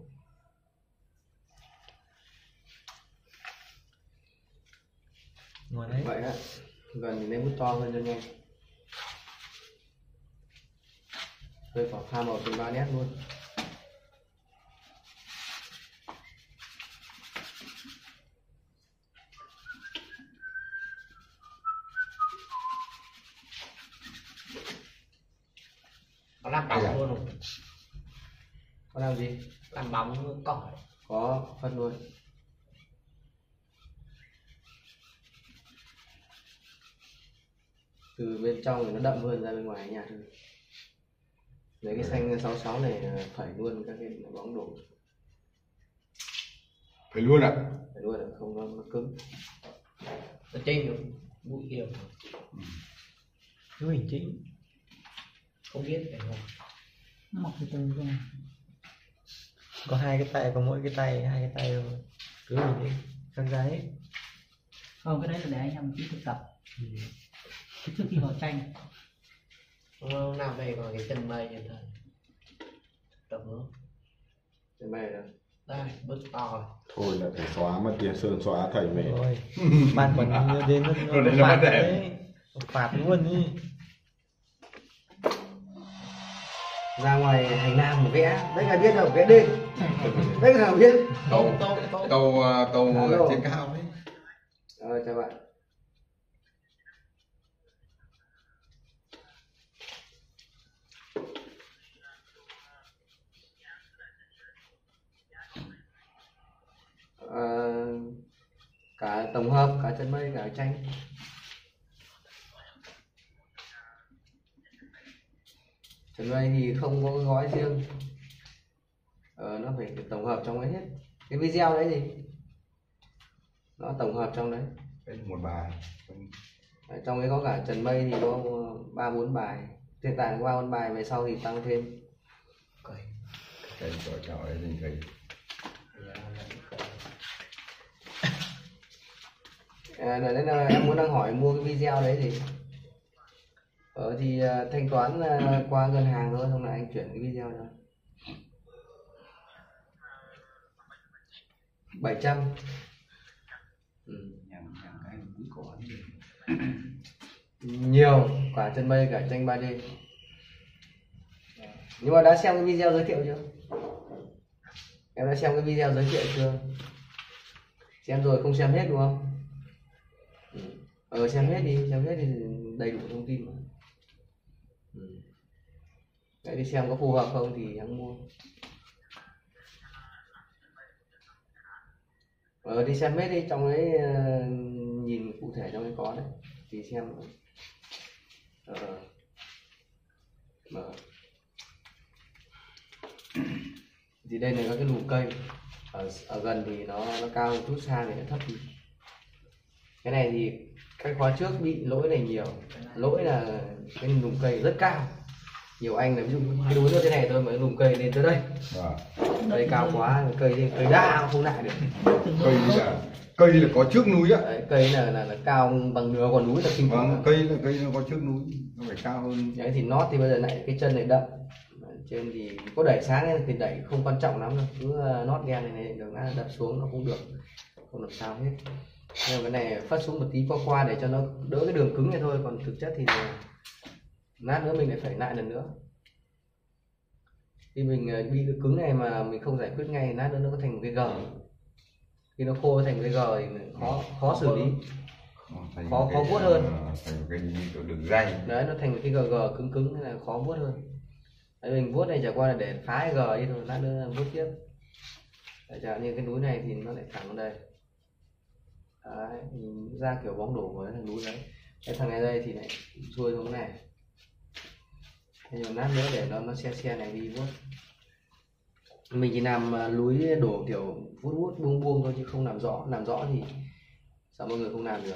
Đấy. Vậy ạ, gần lấy bút to hơn cho nghe. Hơi khoảng 2 màu trên 3 nét luôn. Có làm bóng luôn không? Có làm gì? Làm bóng cỏ. Có phân luôn. Từ bên trong thì nó đậm hơn ra bên ngoài nhà thôi. Lấy cái xanh 66 này phải luôn các cái bóng đổ. Phải luôn ạ? À? Phải luôn ạ, à? Không nó cứng. Nó chênh được, bụi kia. Nó hình chính. Không biết phải không? Nó mọc từ từ ra. Có 2 cái tay, có mỗi cái tay, 2 cái tay thôi. Cứ mình cắt ra hết. Không, cái đấy là để anh em chỉ thực tập. Ừ. Trước khi vào tranh. Ông nào về còn cái chân mây như thế. Tập nữa. Chân mây rồi. Đây, bức to rồi. Thôi là phải xóa mất tiền sơn xóa thầy mẹ. Rồi. Bạn còn đến nó phạt đấy. Phạt luôn đi. Ra ngoài hành lang một vẽ, đấy là biết là vẽ đêm. Đấy là biết. Cầu trên cao đấy. Rồi chào bạn. Cả tổng hợp, cả chân mây, cả tranh. Chân mây thì không có gói riêng, nó phải tổng hợp trong đấy hết. Cái video đấy thì nó tổng hợp trong đấy. Đấy một bài. Trong đấy có cả chân mây thì có 3-4 bài. Hiện tại có 3-4 bài, về sau thì tăng thêm. Cái trò ấy thì thấy. Đấy là em muốn đang hỏi mua cái video đấy thì thanh toán qua ngân hàng thôi, xong là anh chuyển cái video cho 700. Nhiều cả chân mây cả tranh 3D. Nhưng mà đã xem cái video giới thiệu chưa? Em đã xem cái video giới thiệu chưa? Xem rồi, không xem hết đúng không? Xem hết đi, xem hết thì đầy đủ thông tin mà. Đấy, đi xem có phù hợp không thì hắn mua. Đi xem hết đi, trong đấy nhìn cụ thể trong đấy có đấy thì xem. Thì đây này có cái lùm cây ở gần thì nó cao một chút, xa thì nó thấp đi. Cái này thì các khóa trước bị lỗi này nhiều, lỗi là cái lùm cây rất cao. Nhiều anh là ví dụ cái núi như thế này thôi mà lùm cây lên tới đây, đây cao quá, cây đa không lại được. Cây là có trước núi á. Đấy, cây là cao bằng nửa còn núi là kinh khủng. Cây là có trước núi, nó phải cao hơn. Đấy thì nót thì bây giờ lại cái chân này đậm, trên thì có đẩy sáng lên thì đẩy không quan trọng lắm đâu, cứ nót ghen này đừng đập xuống nó cũng được, không làm sao hết. Nhưng cái này phát xuống một tí qua để cho nó đỡ cái đường cứng này thôi, còn thực chất thì lát nữa mình lại phải lại lần nữa. Khi mình bị cái cứng này mà mình không giải quyết ngay, lát nữa nó có thành một cái gờ. Khi nó khô thành một cái gờ thì khó xử lý, khó vuốt hơn. Thành cái đường ray. Đấy, nó thành một cái gờ cứng thế là khó vuốt hơn. Đấy, mình vuốt này chả qua là để phá cái gờ đi thôi, lát nữa vuốt tiếp. Đấy, chẳng như cái núi này thì nó lại thẳng vào đây. Đấy, ra kiểu bóng đổ của thằng núi đấy. Cái thằng này đây thì lại xuôi xuống này. Thế rồi lát nữa để nó xe này đi vuốt. Mình chỉ làm lúi đổ kiểu vuốt buông thôi chứ không làm rõ thì sao mọi người không làm được.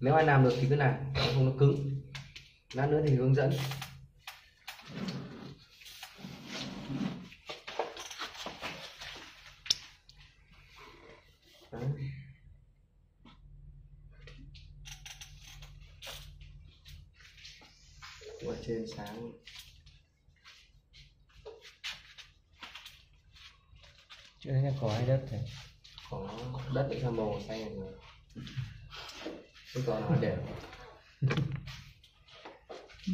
Nếu ai làm được thì cứ làm, không nó cứng. Lát nữa thì hướng dẫn. Đấy. Ở trên sáng chỗ đấy là có hay đất này, có đất để cho màu xanh này rồi cái còn nó đẹp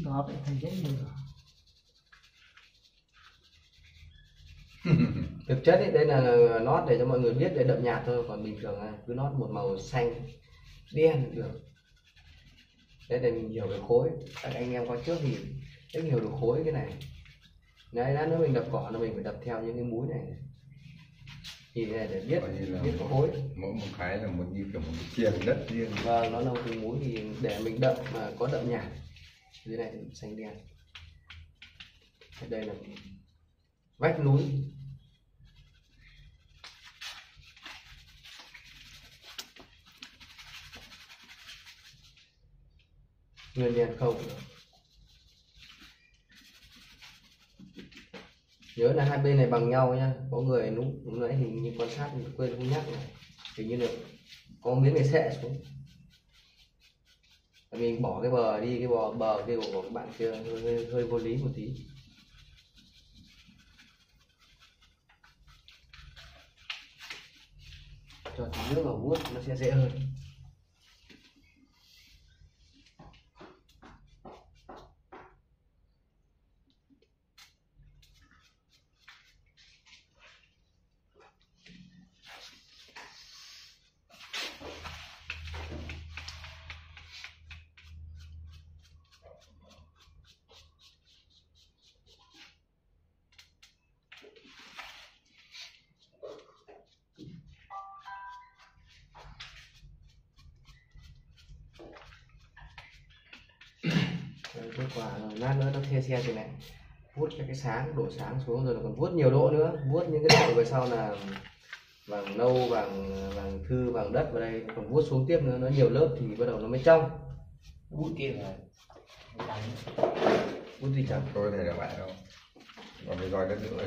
nó phải thành dễ nhiều. Thực chất thì đây là nót để cho mọi người biết để đậm nhạt thôi, còn bình thường là cứ nót một màu xanh đen được. Đấy để mình hiểu được khối, các anh em qua trước thì rất hiểu được khối cái này. Đấy, lát nữa mình đập cỏ là mình phải đập theo những cái mũi này. Thì để biết khối. Mỗi một cái là một như kiểu một cái triền đất riêng. Vâng, nó là một cái mũi thì để mình đậm mà có đậm nhạt. Dưới này thì xanh đen. Đây là vách núi. Nguyên đen không được. Nhớ là hai bên này bằng nhau nha. Có người lúc nãy hình như quan sát mình quên không nhắc này. Thì như được có miếng này xệ xuống, mình bỏ cái bờ đi, cái bờ kia của các bạn kia hơi vô lý một tí. Cho tí nước vào vuốt nó sẽ dễ hơn. Kết quả rồi, lát nữa tao thê xe thì này vuốt cái sáng, đổ sáng xuống rồi còn vuốt nhiều độ nữa, vuốt những cái độ về sau là vàng nâu, vàng thư, vàng đất vào đây, còn vuốt xuống tiếp nữa, nó nhiều lớp thì bắt đầu nó mới trong. Vuốt kia là vuốt gì chẳng tôi thầy các bạn đâu, còn cái roi đất nữa này.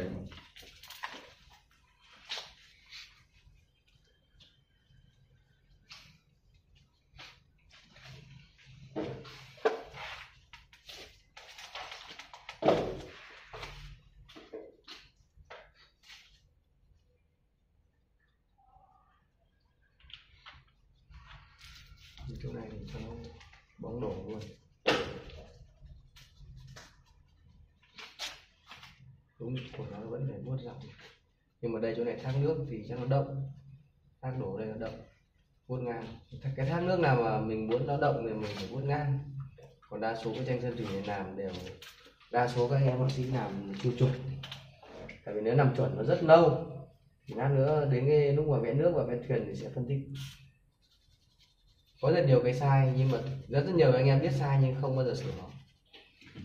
Chỗ này thì cho nó bóng đổ luôn. Đúng của nó vẫn phải vuốt rộng. Nhưng mà đây chỗ này thác nước thì chắc nó động. Thác đổ đây nó động. Vuốt ngang. Cái thác nước nào mà mình muốn nó động thì mình phải vuốt ngang. Còn đa số cái tranh sơn thủy này làm đều, đa số các em bác sĩ làm tiêu chuẩn. Tại vì nếu làm chuẩn nó rất lâu. Thì lát nữa đến cái lúc mà vẽ nước và vẽ thuyền thì sẽ phân tích. Có rất nhiều cái sai, nhưng mà rất nhiều anh em biết sai nhưng không bao giờ sửa nó.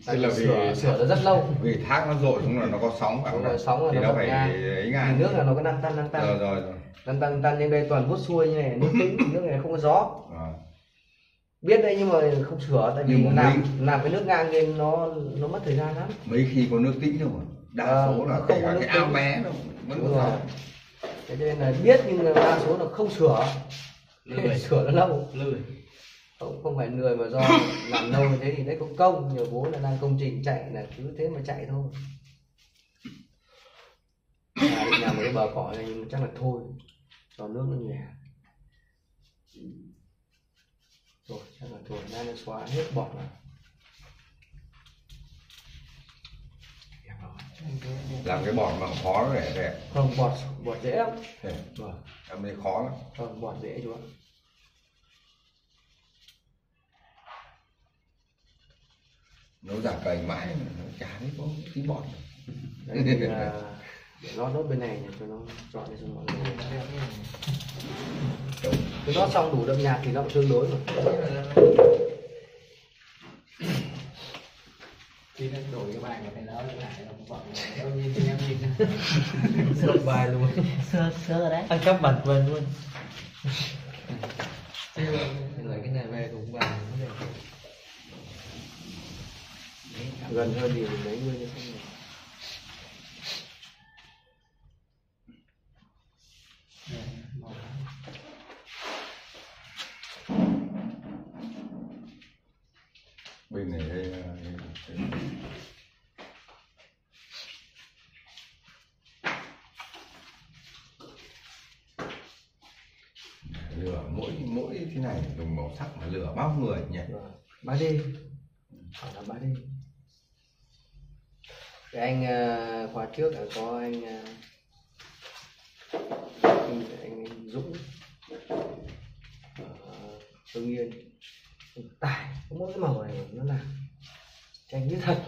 Tại là vì sửa nó rất lâu. Vì thác nó dội xuống là nó có sóng vào. Rồi sóng là thì nó phải ấy ngàn. Nước là nó có lăn tăn. Rồi. Lăn tăn nhưng đây toàn vuốt xuôi như này, nước tĩnh, nước này không có gió. À. Biết đấy nhưng mà không sửa, tại vì làm cái nước ngang lên nó mất thời gian lắm. Mấy khi có nước tĩnh đâu mà. Đa số là kể cả cái ao bé đâu, vẫn có sóng. Thế nên là biết nhưng đa số là không sửa. Lười. Sửa nó lâu, lười. Không phải lười mà do làm lâu như thế thì đấy cũng công. Nhiều bố là đang công trình chạy là cứ thế mà chạy thôi. Làm một cái bờ cỏ này chắc là thôi, cho nước nó nhẹ. Rồi chắc là thôi, đang nó xóa hết bọt rồi. Làm cái bọt mà khó để đẹp. Không, bọt dễ lắm. Làm cái khó lắm. Không, bọt dễ chú ạ. Nấu giả cầy mãi mà nó chả thấy có tí bọt. Đấy thì là để lót nốt bên này cho nó chọn đi cho mọi người. Cứ lót xong đủ đậm nhạt thì nó cũng tương đối mà. Khi nó đổi cái bài mà thầy nói lại là một bọn đâu nhìn thì em nhìn sơ bài luôn, sơ đấy ăn cắp bản quyền luôn. Lấy cái này về cũng bài cũng được, gần hơn thì mình lấy nguyên không được. Bên này đây lửa mỗi thế này dùng màu sắc mà lửa bao người nhỉ. 3D phải là 3D. Cái anh khóa trước là có anh Dũng Hưng Yên Tài có mỗi cái màu này nó là tranh mỹ thuật.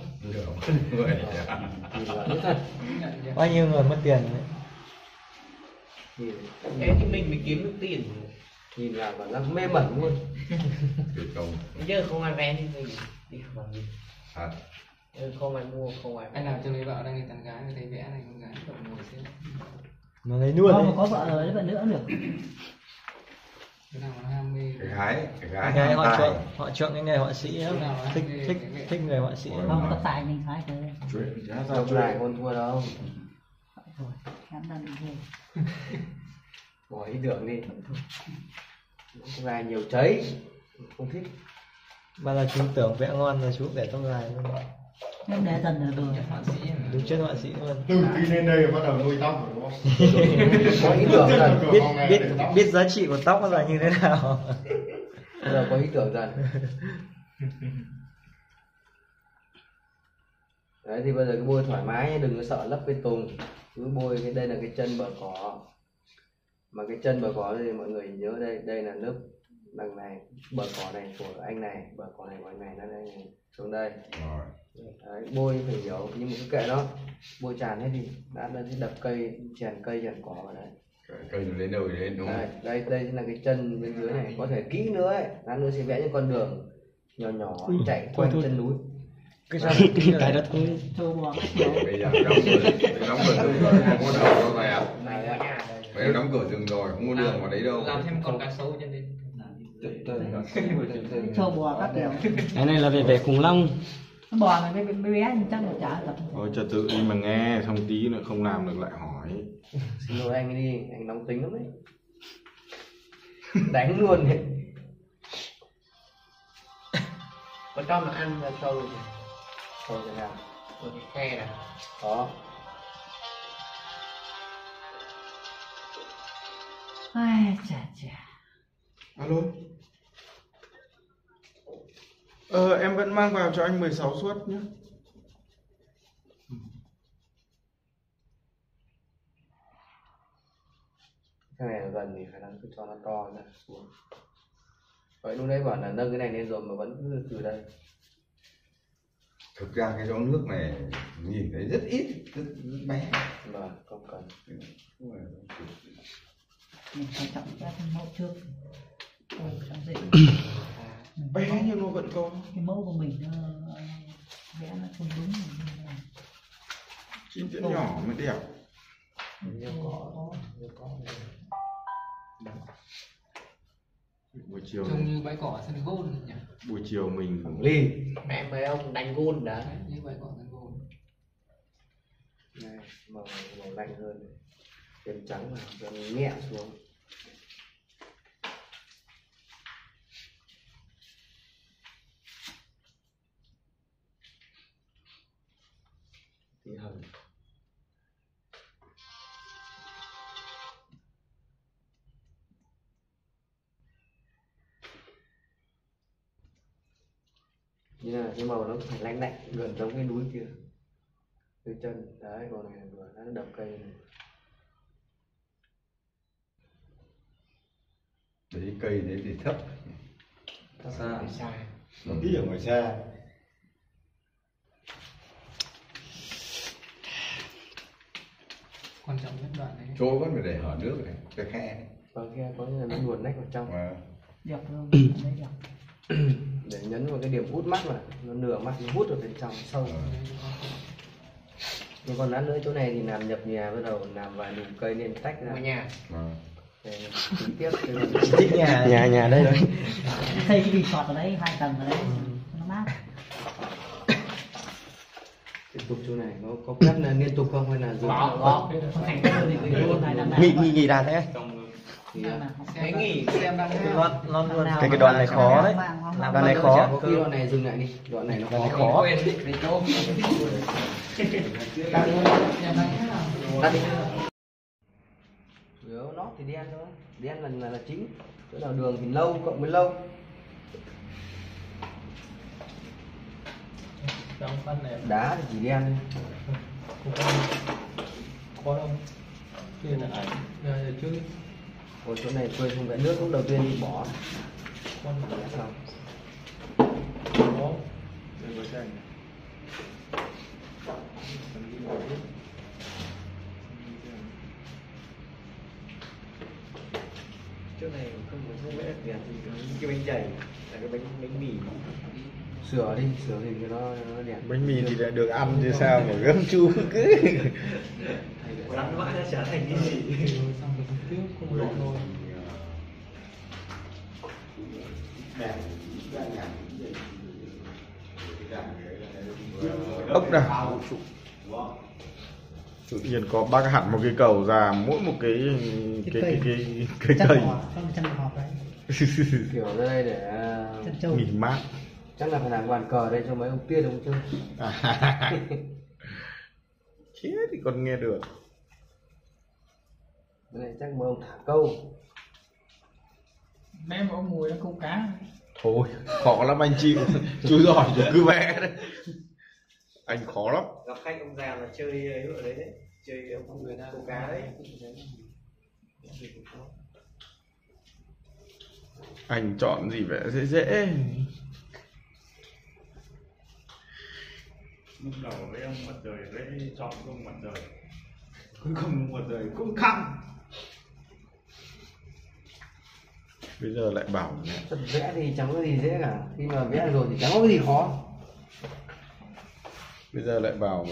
Bao nhiêu người mất tiền đấy. Mình mới kiếm được tiền. Nhìn là cảm giác mê mẩn luôn. Chứ không ai ven thì mình đi học bằng gì. Không ai mua, không ai. Anh làm cho lấy vợ đang đi tán gái, thấy vẽ này con gái vợ ngồi xem. Nó lấy luôn. Không có vợ rồi lấy vợ nữa được. Cái nào nó ham mê. Cái gái họ trượng cái nghề họa sĩ đó. Thích người họa sĩ. Không có tài mình phải thế. Chuyện giá sao thua đâu. Rồi, em đang đi. bỏ ý tưởng đi, không gài nhiều cháy, không thích. Bao giờ chú tưởng vẽ ngon là chú để trong gài luôn. Em để dần rồi đúng họa sĩ. Đúng chất họa sĩ luôn. Từ khi lên đây bắt đầu nuôi tóc rồi đúng không? Có ý tưởng rằng biết giá trị của tóc là như thế nào. Bây giờ có ý tưởng rằng đấy thì bây giờ cứ bôi thoải mái, đừng có sợ lấp cái tùng, cứ bôi cái đây là cái chân bờ cỏ, mà cái chân bờ cỏ thì mọi người nhớ đây, đây là lớp đằng này, bờ cỏ này của anh này, bờ cỏ này của anh này, nó đây xuống đây, đấy, bôi phải hiểu nhưng mà cứ kệ nó, bôi tràn hết đi, đã lên đập cây chèn cỏ vào đấy. Cây nó đến đâu thì đến đúng không? Đây, đây là cái chân bên dưới này, có thể kỹ nữa ấy, lát nữa sẽ vẽ những con đường nhỏ nhỏ chạy quanh chân núi. Cái sao tại nó thô bò. Bây giờ đóng cửa rừng rồi, không có đầu đâu mày ạ. Bây giờ đóng cửa rừng rồi, không mua đường vào đấy đâu. Làm thêm con cá sấu cho nên. Thô bò các đều. Cái này là về khủng long. Bò này bé bé chắc là chả tập. Ôi trật tự đi mà nghe, xong tí nữa không làm được lại hỏi. Xin lỗi anh đi, anh nóng tính lắm đấy. Đánh luôn đấy. Có cho mà ăn ra sâu rồi. Rồi thế nào? Rồi cái khe này. Đó. Ai chà chà. Alo. Em vẫn mang vào cho anh 16 suất nhé. Cái này gần thì phải đang cứ cho nó to ra xuống. Vậy lúc đấy bảo là nâng cái này lên rồi mà vẫn cứ từ đây. Thực ra cái gió nước này nhìn thấy rất ít, rất bé. Vâng, không cần. Mình phải chọn ra cái mẫu trước. Bé nhưng nó vẫn có. Cái mẫu của mình nó vẽ nó không đúng. Chính tiễn nhỏ mới đẹp. Nhiều có, nhiều có. Buổi chiều trông như bãi cỏ sân gôn nhỉ. Buổi chiều mình phẳng ly em với ông đánh gôn đấy, như bãi cỏ sân gôn này, màu lạnh hơn, thêm trắng vào cho nhẹ xuống. Tí hồng như là cái màu nó phải lanh lạnh, gần giống cái núi kia từ chân đấy, còn này vừa nó đập cây này. Đấy cây đấy thì thấp, xa nó tí ở ngoài xa. Quan trọng nhất đoạn này chỗ vẫn phải để hở nước này, cái khe còn kia có như là nó luồn nách vào trong đẹp luôn đấy, đẹp. Để nhấn vào cái điểm hút mắt mà nó nửa mắt nó hút ở bên trong sâu. Nhưng còn lát nữa chỗ này thì làm nhập nhà, bắt đầu làm vài nụ cây nên tách ra. Mua nhà. Để tính tiếp cái nhà đây đấy. Xây cái resort ở đấy, 2 tầng ở đấy, nó mát. Tiếp tục chỗ này có cắt là liên tục không hay là dừng? Có. Nghỉ là thế. Cái nghỉ xem đang non luôn. Cái đoạn này khó đấy. Đoạn này khó. Đoạn này dừng lại đi. Đoạn này nó khó. Nếu nó thì đen thôi. Đen là chính. Chỗ nào đường thì lâu cộng với lâu. Đá thì chỉ đen thôi. Khó không? Kia là ảnh. Trước. Ôi chỗ này quên không vẽ nước, lúc đầu tiên đi bỏ. Con vẽ xong. Đó. Đây có xe ảnh. Chỗ này không có vẽ đẹp, cái bánh dày là cái bánh mì. Sửa đi, sửa hình cho nó đẹp. Bánh mì thì đã được ăn chứ sao mà gấp chú cứ. Rắn vãi nó trở thành cái gì. Không lộn thôi. Ốc đảo. Tự nhiên có bác hẳn một cái cầu ra mỗi một cái cây. Kiểu ra đây để nghỉ mát. Chắc là phải làm bàn cờ đây cho mấy ông kia đúng chứ. Chết thì còn nghe được. Cái này chắc mời ông thả câu. Ném mà ông mùi nó câu cá. Thôi khó lắm anh chị. Chú giỏi của cứ vẽ đấy. Anh khó lắm. Gặp khách ông già là chơi ấy ở đấy đấy. Chơi ông người ta câu cá đấy. Anh chọn gì vẽ dễ dễ. Lúc đầu với ông mặt trời với chọn ông mặt trời. Cuối cùng mặt trời cũng khăn. Bây giờ lại bảo tập vẽ thì chẳng có gì dễ cả. Khi mà vẽ rồi thì chẳng có gì khó. Bây giờ lại bảo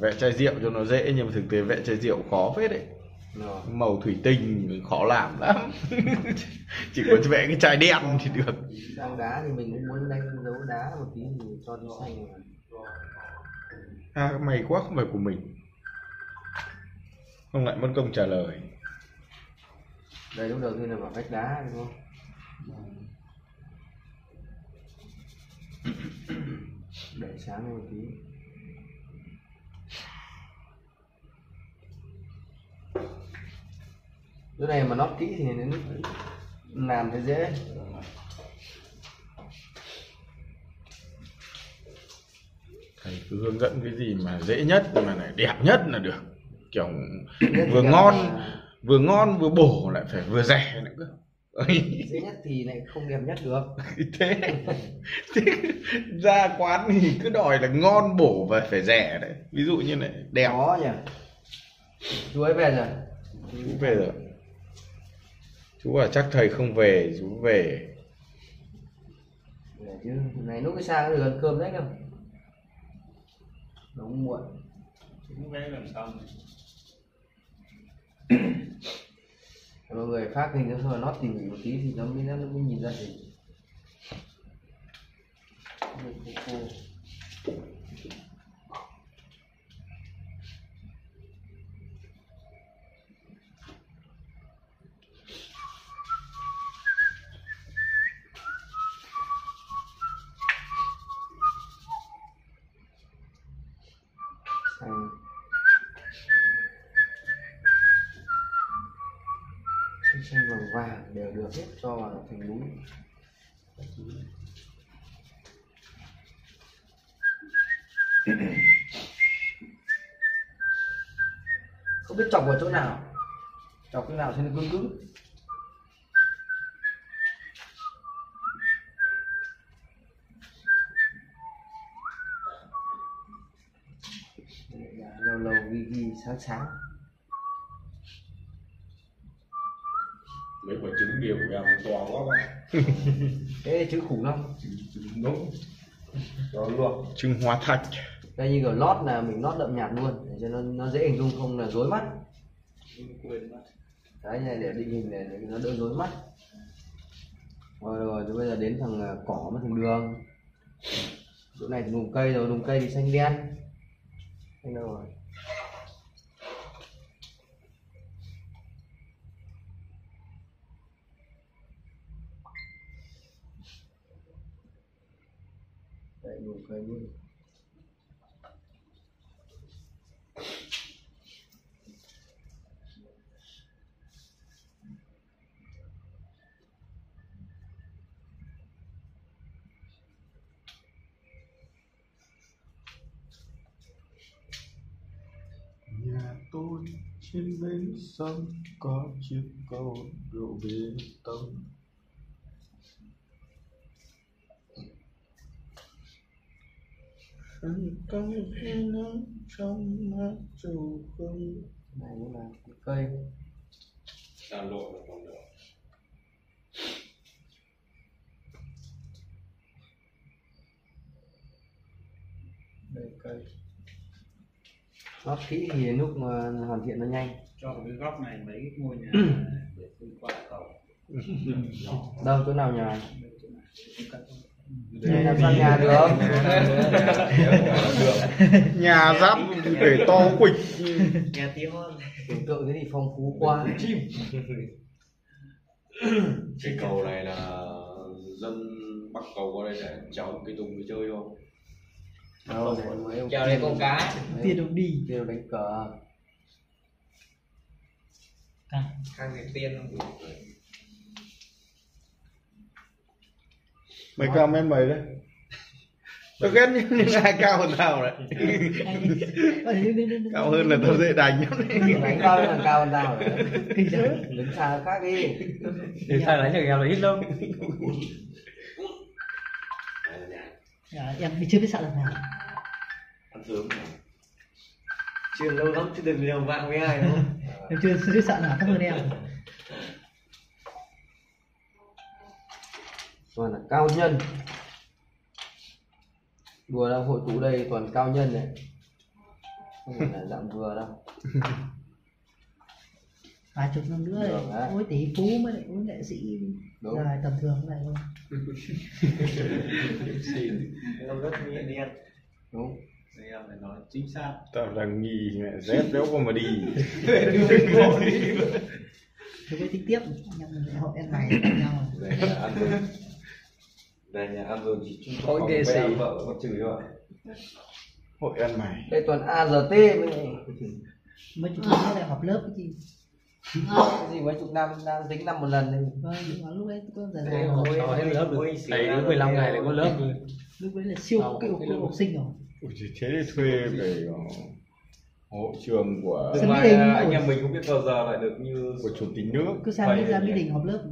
vẽ chai rượu cho nó dễ. Nhưng mà thực tế vẽ chai rượu khó phết đấy. Màu thủy tinh khó làm lắm. Chỉ có vẽ cái chai đen thì được. Đang đá thì mình cũng muốn đánh dấu đá một tí thì cho nó thành. À mày quá không phải của mình. Không lại mất công trả lời. Đây lúc đầu tiên là vào vách đá đúng không? Đẩy sáng lên một tí. Chỗ này mà nót kỹ thì nó làm thế dễ. Thầy cứ hướng dẫn cái gì mà dễ nhất mà này đẹp nhất là được. Kiểu vừa ngon vừa ngon vừa bổ lại phải vừa rẻ nữa cơ. Dễ nhất thì lại không đẹp nhất được. Thế ra quán thì cứ đòi là ngon bổ và phải rẻ đấy. Ví dụ như này đẹp đó nhỉ. Chú ấy về rồi. Chú về rồi. Chú à chắc thầy không về, chú về. Về chứ, này lúc cái sang được ăn cơm đấy không? Nó cũng muộn. Chú cũng về làm xong. Mọi người phát hình cho rồi nó tỉ mỉ một tí thì nó mới nhìn ra gì. Xanh vàng đều được hết cho vào thành núi. Không biết chọc vào chỗ nào. Chọc chỗ nào cho nó cứng cứng. Lâu lâu ghi sáng. Mấy quả trứng đều ra một toàn quá. Thế trứng khủng lắm. Trứng đúng. Đó luôn. Trứng hóa thạch. Đây như kiểu lót là mình lót đậm nhạt luôn để cho nó dễ hình dung, không là rối mắt. Đấy này để định hình để nó đỡ rối mắt. Rồi thì bây giờ đến thằng cỏ với thằng đường. Chỗ này thì vùng cây rồi, vùng cây thì xanh đen. Xanh đâu rồi? Cây luôn. Nhà tôi trên bến sông có chiếc cầu đổ bê tông. Cây nắng trong lá trầu không. Này là cây. Đà lộ là còn được. Đây cây. Lót kỹ thì lúc mà hoàn thiện nó nhanh. Cho cái góc này mấy cái ngôi nhà để đi qua cầu. Đâu chỗ nào nhà? Đây, chỗ này. Làm sao nhà được. Nhà giáp để to quịch. Nhà tí hơn. Tưởng tượng thế thì phong phú quá. Chim. Cái cầu này là dân Bắc cầu qua đây để cháu cái Tùng đi chơi không? Đâu, chào đây con cá. Tiền đâu đi. Tiền đâu đánh cờ. Khang thì tiền không được. Mày comment mày đấy. Tao ghét những ai cao hơn tao đấy. Cao hơn là tao dễ đánh lắm đấy. Đánh cao hơn là cao hơn tao đấy. Đứng xa khác đi. Đứng xa đánh được em là ít lắm. Em chưa biết sợ lần nào. Ăn sướng rồi. Chưa lâu lắm chứ đừng liều mạng với ai đâu. Em chưa biết sợ nào thấp hơn em. Toàn là cao nhân. Đùa đâu, hội tụ đây toàn cao nhân này. Không phải là dạng vừa đâu. 30 năm nữa ối tỷ phú mới lại ối nghệ sĩ. Đúng. Rồi tầm thường này luôn. Em rất nghĩ điên. Đúng. Đây em phải nói chính xác. Tao là nghỉ mẹ dép đéo không mà đi. Tôi mới tính tiếp. Hội em này gặp nhau rồi. Đây là ăn rồi. Đây nhà ăn rồi thì chúng tôi nghe xì vợ con chửi thôi. Hội ăn mày. Đây toàn ART mấy chục năm lại họp lớp cái gì. Cái gì mấy chục năm đang tính năm một lần này. Vâng, lúc đấy tôi dần dần họp lớp được. Đấy đến 15 ngày lại có lớp. Lúc đấy là siêu cựu học sinh rồi. Ủa thế thì thuê phải hội trường của anh em mình không biết bao giờ lại được như của chủ tịch nước. Cứ sang đi ra Mỹ Đình họp lớp.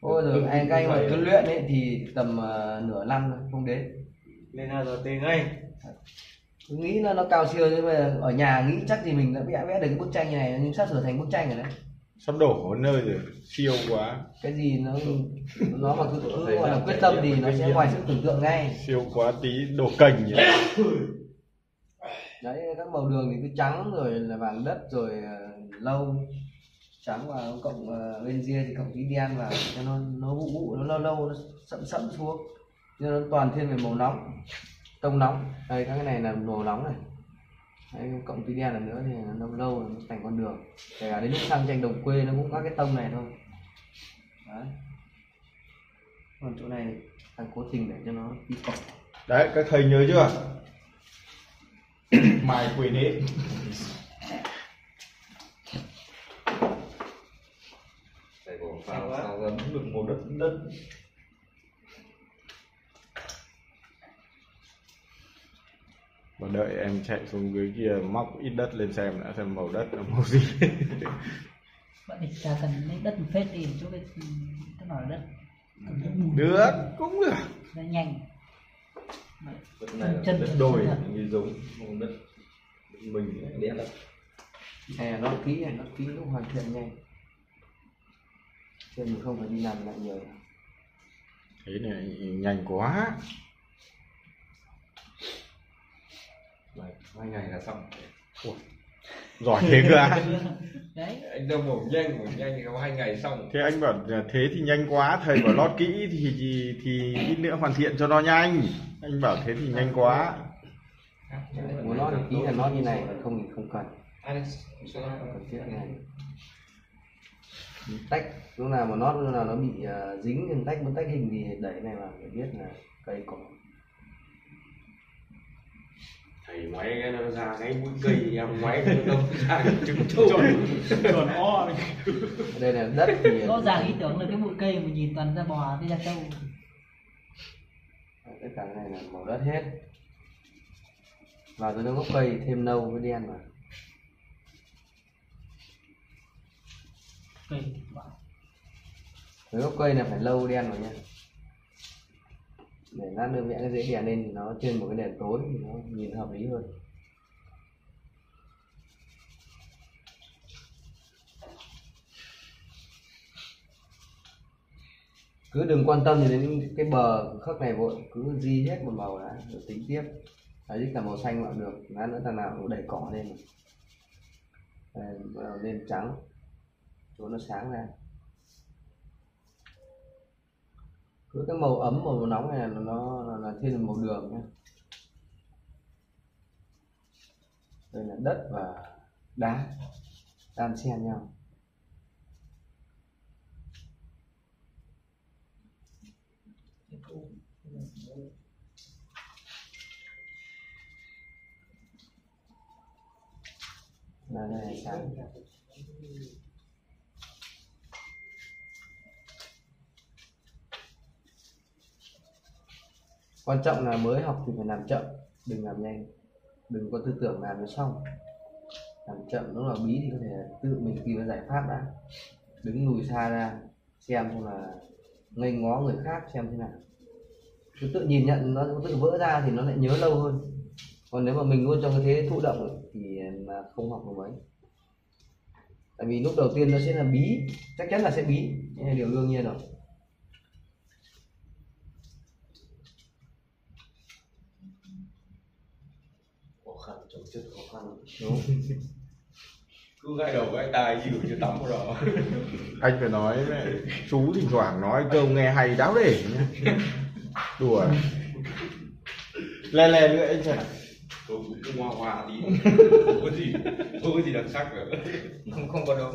Ôi rồi anh canh mà huấn luyện ấy thì tầm nửa năm rồi không đến. Lên ART ngay. Tôi nghĩ là nó cao siêu nhưng mà ở nhà nghĩ chắc gì mình đã vẽ được cái bức tranh như này nhưng sắp sửa thành bức tranh rồi đấy. Sắp đổ ở nơi rồi, siêu quá. Cái gì nó mà cứ gọi là quyết tâm thì nó sẽ ngoài sức tưởng tượng ngay. Siêu quá tí đổ cành nhỉ. Đấy các màu đường thì cứ trắng rồi là vàng đất rồi lâu. Trắng vào cộng bên kia thì cộng tí đen vào cho nó vụ nó lâu lâu nó sẫm sẫm xuống nhưng nó toàn thiên về màu nóng tông nóng. Đây các cái này là màu nóng này. Đấy, cộng tí đen là nữa thì nó lâu nó thành con đường. Kể cả đến lúc sang tranh đồng quê nó cũng có cái tông này thôi. Đấy. Còn chỗ này thằng cố tình để cho nó đi cọc. Đấy các thầy nhớ chưa? Mài quỷ đấy. Vào sao ra được một đất. Và đợi em chạy xuống dưới kia móc ít đất lên xem màu đất là màu gì. Bọn địch ta cần lấy đất một phết đi chỗ cái nó là đất. Được cũng được. Nó nhanh. Đất này là đất đồi như giống một đất mình đen lắm. Này nó ký lúc hoàn thiện nhanh. Thế mình không phải đi làm lại nhiều. Thế này nhanh quá. 2 ngày là xong. Ủa, giỏi thế cơ à? Đấy. Anh đâu nhanh 2 ngày xong. Thế anh bảo thế thì nhanh quá. Thầy bảo lót kỹ thì ít nữa hoàn thiện cho nó nhanh. Anh bảo thế thì nhanh quá. Muốn lót thì kỹ là lót như này. Không thì không cần. Không cần thiết này. Tách lúc nào mà nó bị dính nên tách muốn tách hình thì đẩy này mà phải biết là cây cỏ. Thầy ngoáy cái nó ra cái mũi cây thì em ngoáy cái nó ra cái trứng tròn o. Đây là đất thì rõ ràng ý tưởng là cái mũi cây mà nhìn toàn ra bò thế ra trâu. Tất cả cái này là màu đất hết. Vào rồi nó gốc cây thêm nâu với đen mà. Cái gốc cây này phải lâu đen rồi nha. Để lát nữa vẽ nó dễ đèn lên thì nó trên một cái đèn tối thì nó nhìn hợp lý hơn. Cứ đừng quan tâm đến cái bờ khắc này vội, cứ di hết một màu đã rồi tính tiếp. Đấy cả màu xanh cũng được, lát nữa thằng nào cũng đẩy cỏ lên. Rồi lên trắng. Chỗ nó sáng ra. với cái màu ấm màu nóng này nó là thiên màu đường nhé. Đây là đất và đá đan xen nhau. Đây sáng. Quan trọng là mới học thì phải làm chậm, đừng làm nhanh, đừng có tư tưởng làm nó xong. Làm chậm nó là bí thì có thể tự mình tìm ra giải pháp đã. Đứng lùi xa ra xem là ngây ngó người khác xem thế nào. Cứ tự nhìn nhận nó tự vỡ ra thì nó lại nhớ lâu hơn. Còn nếu mà mình luôn trong cái thế thụ động thì không học được mấy. Tại vì lúc đầu tiên nó sẽ là bí, chắc chắn là sẽ bí, nên là điều đương nhiên rồi. Chút khó khăn đúng. Cứ gãi đầu gãi tai dịu như tắm vào đó. Anh phải nói này, chú thỉnh thoảng nói câu nghe hay đáo để nhá. Đùa le le nữa anh chả tôi cứ hoa hoa tí. Không có gì đặc sắc nữa. Không có đâu.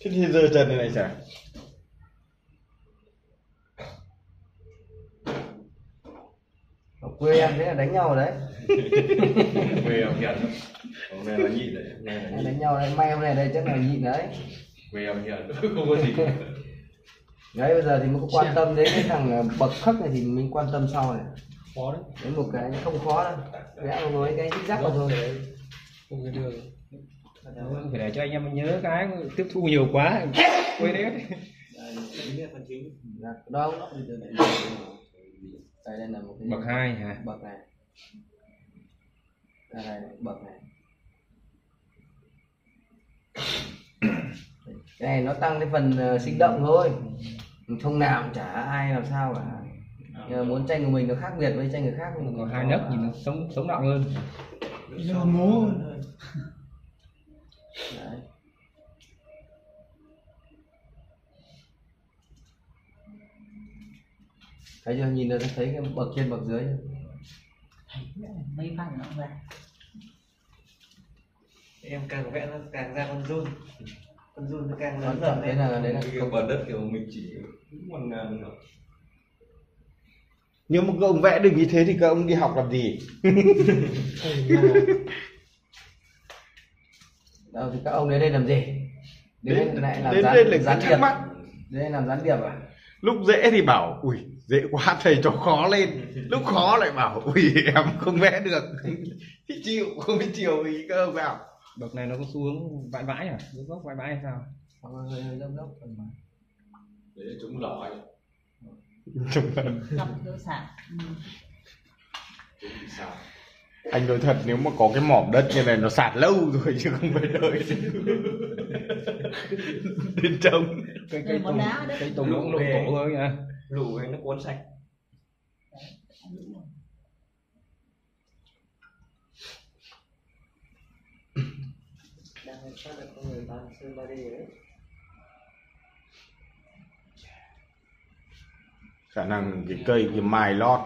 Thế thì giờ trần này chả quê em đấy là đánh nhau đấy. Quê em hiền, hôm nay là nhịn đấy. Đánh nhau đấy, may hôm nay đây chắc là nhịn đấy. Quê em hiền, không có gì. Đấy bây giờ thì mình không quan tâm đến cái thằng bậc khắc này thì mình quan tâm sau này. Khó đấy. Đấy một cái không khó đâu, vẽ một với cái dích dắt vào thôi. Không cái đường. Phải để cho anh em nhớ cái tiếp thu nhiều quá. Quê đấy. Đâu nó thì đây, đây là một cái bậc hai hả? Bậc này. Đây này, bậc này. Cái này nó tăng cái phần sinh động thôi. Thông nào cũng chả ai làm sao cả. Nhưng mà muốn tranh của mình nó khác biệt với tranh người khác thì có hai nấc nhìn nó sống động hơn. Nó múa hơn. Đấy. Thấy chưa? Nhìn nó thấy cái bậc trên bậc dưới. Mấy bạn nó ra. Em càng vẽ nó càng ra con run. Con run nó càng lớn dần. Đấy là cái bờ đất kiểu mình chỉ cũng còn ngàn nữa. Nếu mà các ông vẽ được như thế thì các ông đi học làm gì? Đâu thì các ông đến đây làm gì? Đến lại làm gián điệp. Đến đây làm gián điệp à? Lúc dễ thì bảo ui dễ quá thầy cho khó lên, lúc khó lại bảo ui em không vẽ được. Thì chịu, không biết chiều ý cơ vào. Bậc này nó có xu hướng vãi vãi à? Nó góc vãi vãi hay sao? Hơi hơi lông lốc phần mà. Đấy là trúng lõi. Trúng lõi. Anh nói thật nếu mà có cái mỏm đất như này nó sạt lâu rồi chứ không phải đợi đến trông cái tùng lũng lũng cổ thôi nha. Lũ này nó cuốn sạch. Đang phát là con người bán sơn ba đi đấy. Khả năng cái cây cái mai lót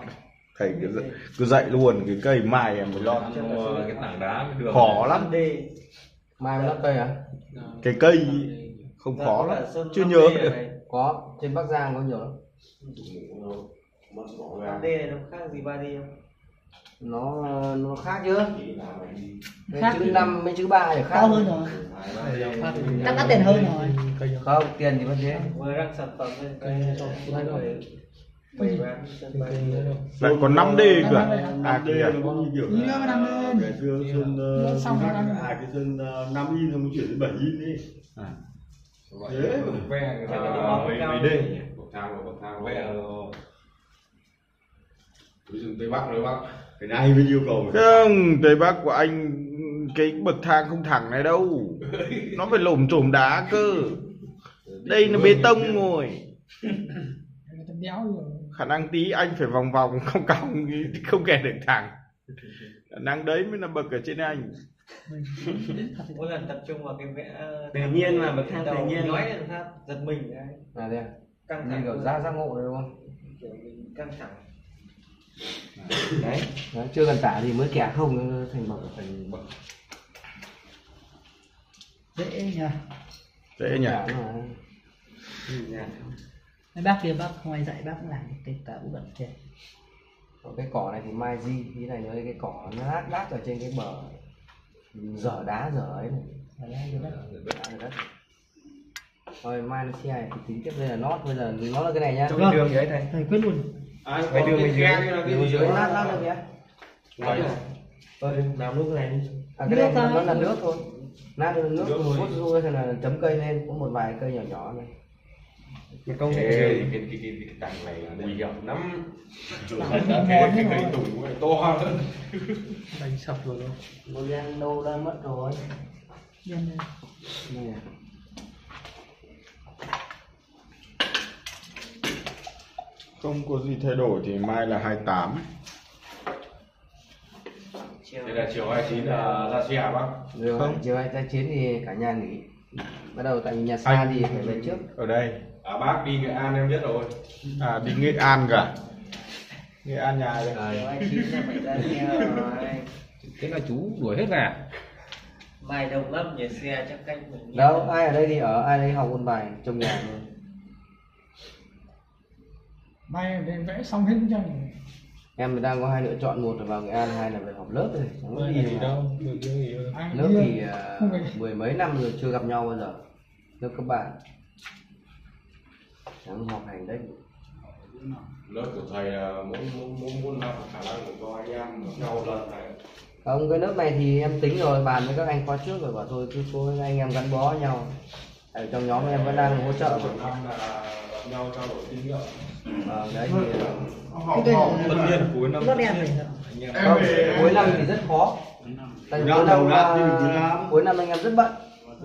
thầy cứ dậy luôn cái cây mai em mới lót. Cái tảng đá đường khó lắm. Mai mới lót cây à? Cái cây không khó lắm. Chưa nhớ được. Có trên Bắc Giang có nhiều lắm. Đây này nó khác gì 3D không? Nó khác chứ. Khác chữ 5 mấy chữ 3 thì khác. Cao hơn rồi. Chắc đắt tiền hơn rồi. Không, tiền thì vẫn thế. Mới đang sản phẩm lên lại còn 5D cơ à? Kìa ngày xưa sơn 5 in xong chuyển đến 7 in đi. Thế mấy D bậc thang vẽ là ví dụ Tây Bắc đấy bác cái này mới yêu cầu không. Tây Bắc của anh cái bậc thang không thẳng này đâu. Nó phải lổm chổm đá cơ. Đây là bê tông rồi. Khả năng tí anh phải vòng vòng không cong không kẻ được thẳng. Khả năng đấy mới là bậc ở trên anh. Mỗi lần tập trung vào cái vẽ tự nhiên là bậc thang tự nhiên nói là giật mình đấy. Căng thẳng ra ngộ rồi đúng không? kiểu mình căng thẳng. Đấy, đấy, chưa cần tả thì mới kẻ không thành bậc, thành bậc. Dễ nhờ. Dễ nhờ. Mấy bác kia bác ngoài dạy bác cũng làm cái cả ú bẩn trên. Còn cái cỏ này thì mai di, cái này nữa cái cỏ nó lát lát ở trên cái bờ dở đá dở ấy này. Đấy, rồi mai nó xe này thì tính tiếp đây là nót, bây giờ nót là cái này nhá. Trong cái đường dưới thầy. Thầy quyết luôn. À, cái đường bên dưới là cái dưới lát được nhá. Đấy. Rồi làm nước này đi. À, cái này nó là nước thôi. Nát nước, cốt ru hay là chấm cây lên, có một vài cây nhỏ nhỏ này. Cái công nghệ cái cành này nguy hiểm lắm. Cái cây tùng này to lắm. Đánh sập rồi luôn. Nó đen đâu ra mất rồi. Đen đây. Không có gì thay đổi thì mai là 28. Thế là chiều 29 là ra xe bác. Không, chiều 29 thì cả nhà nghỉ. Bắt đầu tại nhà xa thì phải về trước. Ở đây. À bác đi Nghệ An em biết rồi. À đi Nghệ An cả. Nghệ An nhà đây. Chiều 29 là phải ra xe rồi. Thế là chú đuổi hết à? Bài đồng lắm nhà xe chắc canh mình. Đâu, ai ở đây thì ở, ai đấy học ôn bài trong nhà luôn. Mai đến vẽ xong hết cho em đang có hai lựa chọn, một là vào Nghệ An, hai là về học lớp rồi. Chẳng có gì đâu, được gì lớp thì mười mấy năm rồi chưa gặp nhau bao giờ. Lớp các bạn chẳng học hành đấy. Lớp của thầy là muốn học khả năng của cho anh em gặp nhau lần này. Không, cái lớp này thì em tính rồi, bàn với các anh khóa trước rồi, bảo thôi cứ thôi anh em gắn bó nhau. Ở trong nhóm em vẫn đang hỗ trợ nhau trao đổi kinh nghiệm. Đấy thì tất nhiên cuối năm. Không, cuối năm thì rất khó. Tại cuối năm anh em rất bận.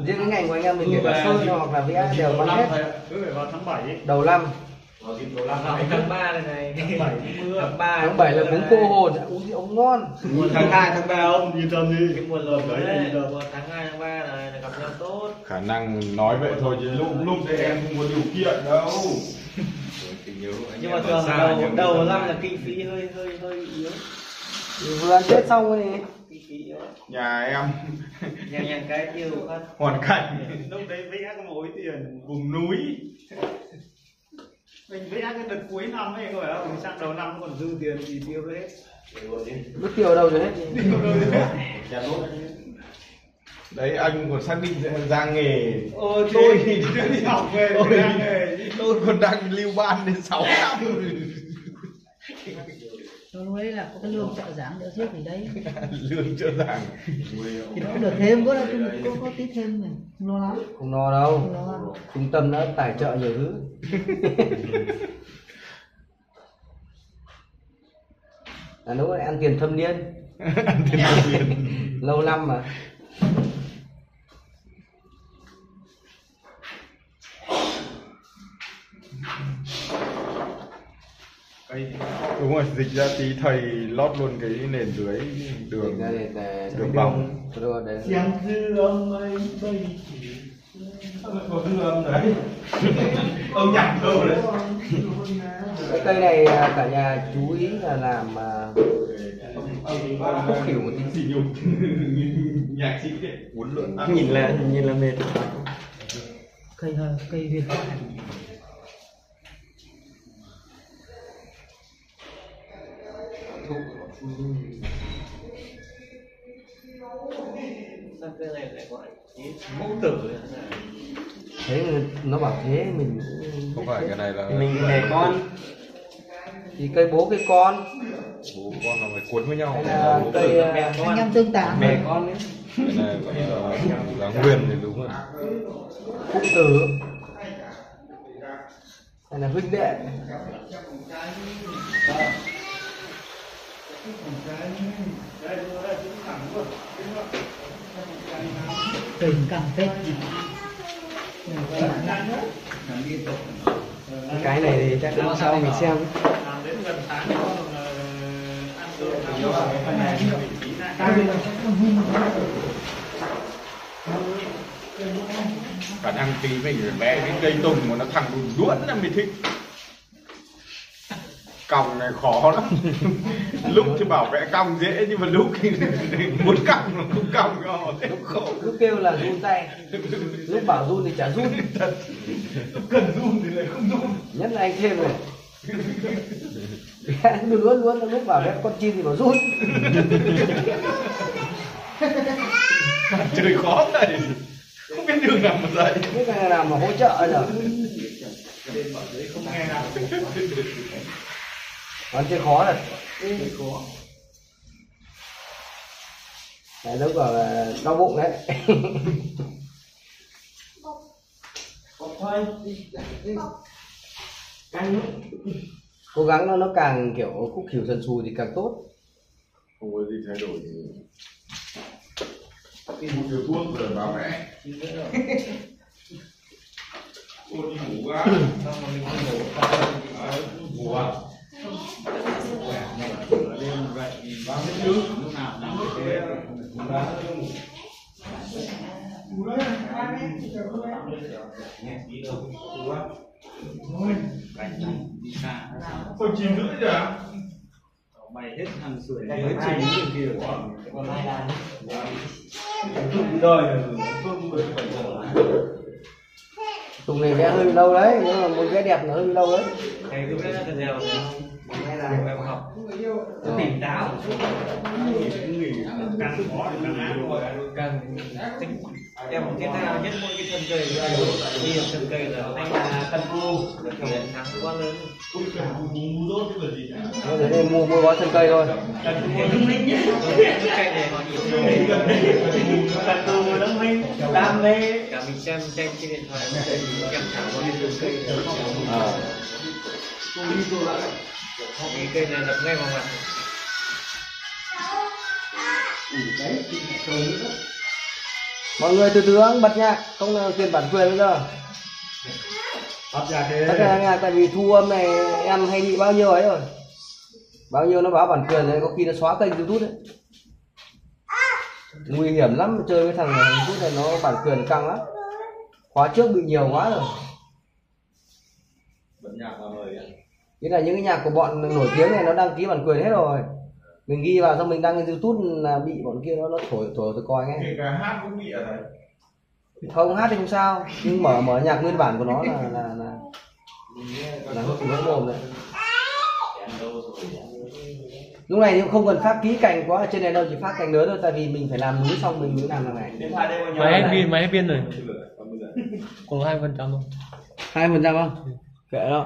Riêng cái ngành của anh em mình kể cả sơn hoặc là vẽ đều bận hết. Cứ phải vào tháng 7. Đầu năm. Tháng 3 này này. Tháng 7 là uống cô hồn, uống rượu ngon. Tháng 2, tháng 3 ông yên tâm đi. Cái mùa lợn đấy. Tháng 2, tháng 3 này gặp nhau tốt. Khả năng nói vậy thôi chứ lúc thì em không có điều kiện đâu. Nhưng mà thường đầu năm là kinh phí hơi yếu. Vừa ăn Tết xong thì kinh phí yếu. Nhà em nhà cái tiêu hoàn cảnh lúc đấy vẽ có mối tiền vùng núi. Mình vẽ cái đợt cuối năm ấy rồi đó, mình sang đầu năm còn dư tiền thì tiêu hết. Mất tiêu ở đâu rồi hết? Tiêu đâu rồi? Đấy anh còn xác định ra nghề. Tôi thì chưa đi học về ra nghề. Tôi còn đang lưu ban đến 6 năm rồi. Lúc đấy là có cái lương trợ giảng nữa trước thì đấy. Lương trợ giảng thì nó được thêm, có tí thêm này. Không lo lắm. Không lo đâu. Trung tâm đã tài trợ nhiều thứ. Là lúc đấy ăn tiền thâm niên. Ăn tiền thâm niên. Lâu năm mà. Đúng rồi, dịch ra tí thầy lót luôn cái nền dưới đường đường bóng. Chàng dư ông ấy bây chỉ. Có dư ông đấy. Ông nhặt đâu đấy. Cái cây này cả nhà chú ý là làm khúc khỉu một tí xì nhục. Nhạc chính đấy. Uốn lượn. Nhìn là mệt. Cây Việt. Sao cái này lại gọi mẫu tử này? Thế nó bảo thế mình không phải cái này là mình để con thì cây bố cây con. Bố con là phải cuốn với nhau. Là cây anh em tương tác. Mẹ con đấy. Cái này gọi là nguyên thì đúng rồi. Phúc tử. Đây là huynh đệ. Tình cảm Tết. Cái này thì chắc năm sau mình xem. Khả năng tí mình vẽ cái cây tùng mà nó thẳng đuỗn là mình thích. Còng này khó lắm. Lúc thì bảo vẽ còng dễ, nhưng mà lúc thì muốn còng nó không còng rồi. Lúc kêu là run tay, lúc bảo run thì chả run. Lúc cần run thì lại không run. Nhất là anh thêm rồi. Luôn luôn lúc bảo vẽ con chim thì bảo run. Trời khó này, không biết đường nào mà dạy. Không biết đường nào mà hỗ trợ rồi. Không nghe nào. Còn chơi khó này. Chơi khó. Đấy lúc là đau bụng đấy. Còn thôi. Căng cố gắng nó càng kiểu khúc khỉu dần xù thì càng tốt. Không có gì thay đổi. Tìm một điều thuốc rồi bảo mẹ. Cô đi ngủ quá, xong rồi mình không ngủ, ngủ à? Lên vậy thì bao nhiêu trước, lúc nào nằm thế, cũng đã ngủ. Ngủ đấy, ăn đấy, chờ tôi nghe tí đâu, ngủ quá. Thôi, cảnh đi xa. Thôi chìm nữa chứ à? Mày hết thằng sưởi này mới chìm được kìa. Còn ai làm? Tụng đời, tụng người phải rồi. Tùng này vẽ hơi lâu đấy, nhưng mà muốn vẽ đẹp nó hơi lâu đấy. Thầy cứ vẽ thật đều thì nghe là em học. Nó tỉnh táo, nghỉ càng khó thì càng tính. Em một cái nào nhất mỗi cái thân cây là đi học thân cây là anh là tân cô, là kiểu là thắng quá lớn. Ui cả mù rốt chứ còn gì cả. Thôi đến đây mua gói thân cây thôi. Tân cô đứng lên nhé. Thân cây này họ nhiều người. Tân cô đứng lên, đam mê. Cả mình xem trên điện thoại mà kèm thẳng vào cái thân cây. Cô đi rồi lại. Cái cây này đập ngay vào mặt. Ủa đấy, cái cây nữa. Mọi người từ từ bật nhạc, không là tiền bản quyền bây giờ. Bật nhạc thế. Bật nhạc tại vì thu âm này em hay bị bao nhiêu ấy rồi. Bao nhiêu nó báo bản quyền đấy, có khi nó xóa kênh YouTube đấy. Nguy hiểm lắm, chơi với thằng YouTube này nó bản quyền căng lắm. Khóa trước bị nhiều quá rồi. Bật nhạc vào người ấy. Thế là những cái nhạc của bọn nổi tiếng này nó đăng ký bản quyền hết rồi. Mình ghi vào xong mình đăng lên YouTube là bị bọn kia nó thổi tôi coi nghe. Kể cả hát cũng bị ở đấy. Không hát thì không sao, nhưng mở nhạc nguyên bản của nó là nó mồm đấy. Lúc này thì không cần phát kỹ cành quá ở trên này đâu, chỉ phát cành lớn thôi, tại vì mình phải làm núi xong mình mới làm này. Máy hết pin rồi. Còn 2% thôi. 2% không? Kệ đâu.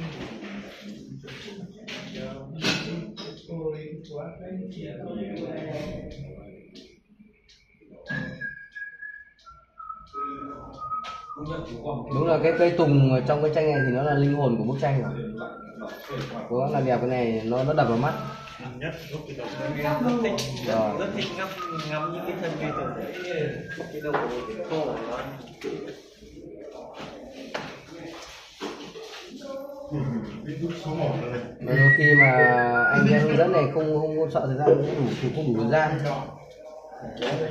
đúng là cái cây tùng trong cái tranh này thì nó là linh hồn của bức tranh rồi. Nó là đẹp, cái này nó đập vào mắt. Nhất lúc cái đầu rất thích ngắm những cái thân cây tùng đấy, cái đầu khô của nó. Đôi khi mà anh em hướng dẫn này không sợ thời gian không đủ thời gian.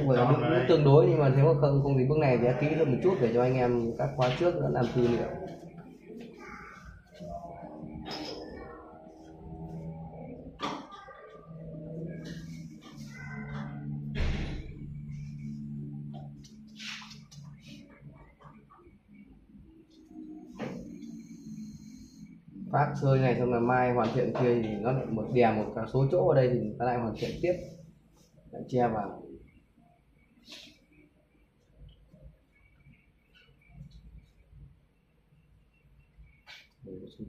Cũng tương đối, nhưng mà nếu mà không thì bước này vẽ kỹ hơn một chút để cho anh em các khóa trước đã làm tư liệu. Phát chơi này xong là mai hoàn thiện kia thì nó lại một đè một cả số chỗ ở đây thì ta lại hoàn thiện tiếp, lại che vào. Để xuống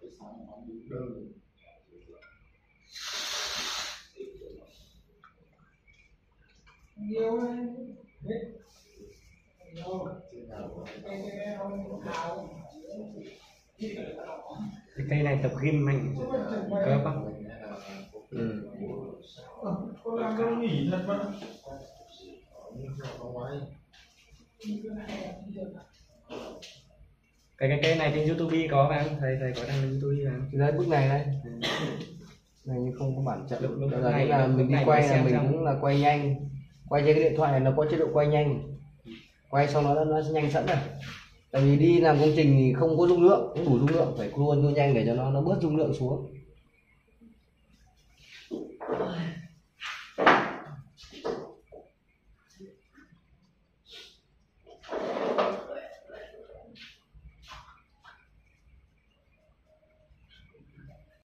cái sản phẩm đơn nhiều đấy cái cây này tập gym mạnh cơ bắp. Cô làm cái nghỉ thật mà. Cái này trên YouTube có phải không? Thầy có đăng lên YouTube không? Đấy bức này đây. Này như không có bản chất. Lúc này là mình đi quay là mình cũng là quay nhanh. Quay trên cái điện thoại này nó có chế độ quay nhanh. Quay xong nó nhanh sẵn rồi. Tại vì đi làm công trình thì không có dung lượng, không đủ dung lượng, phải luôn nhanh để cho nó bớt dung lượng xuống.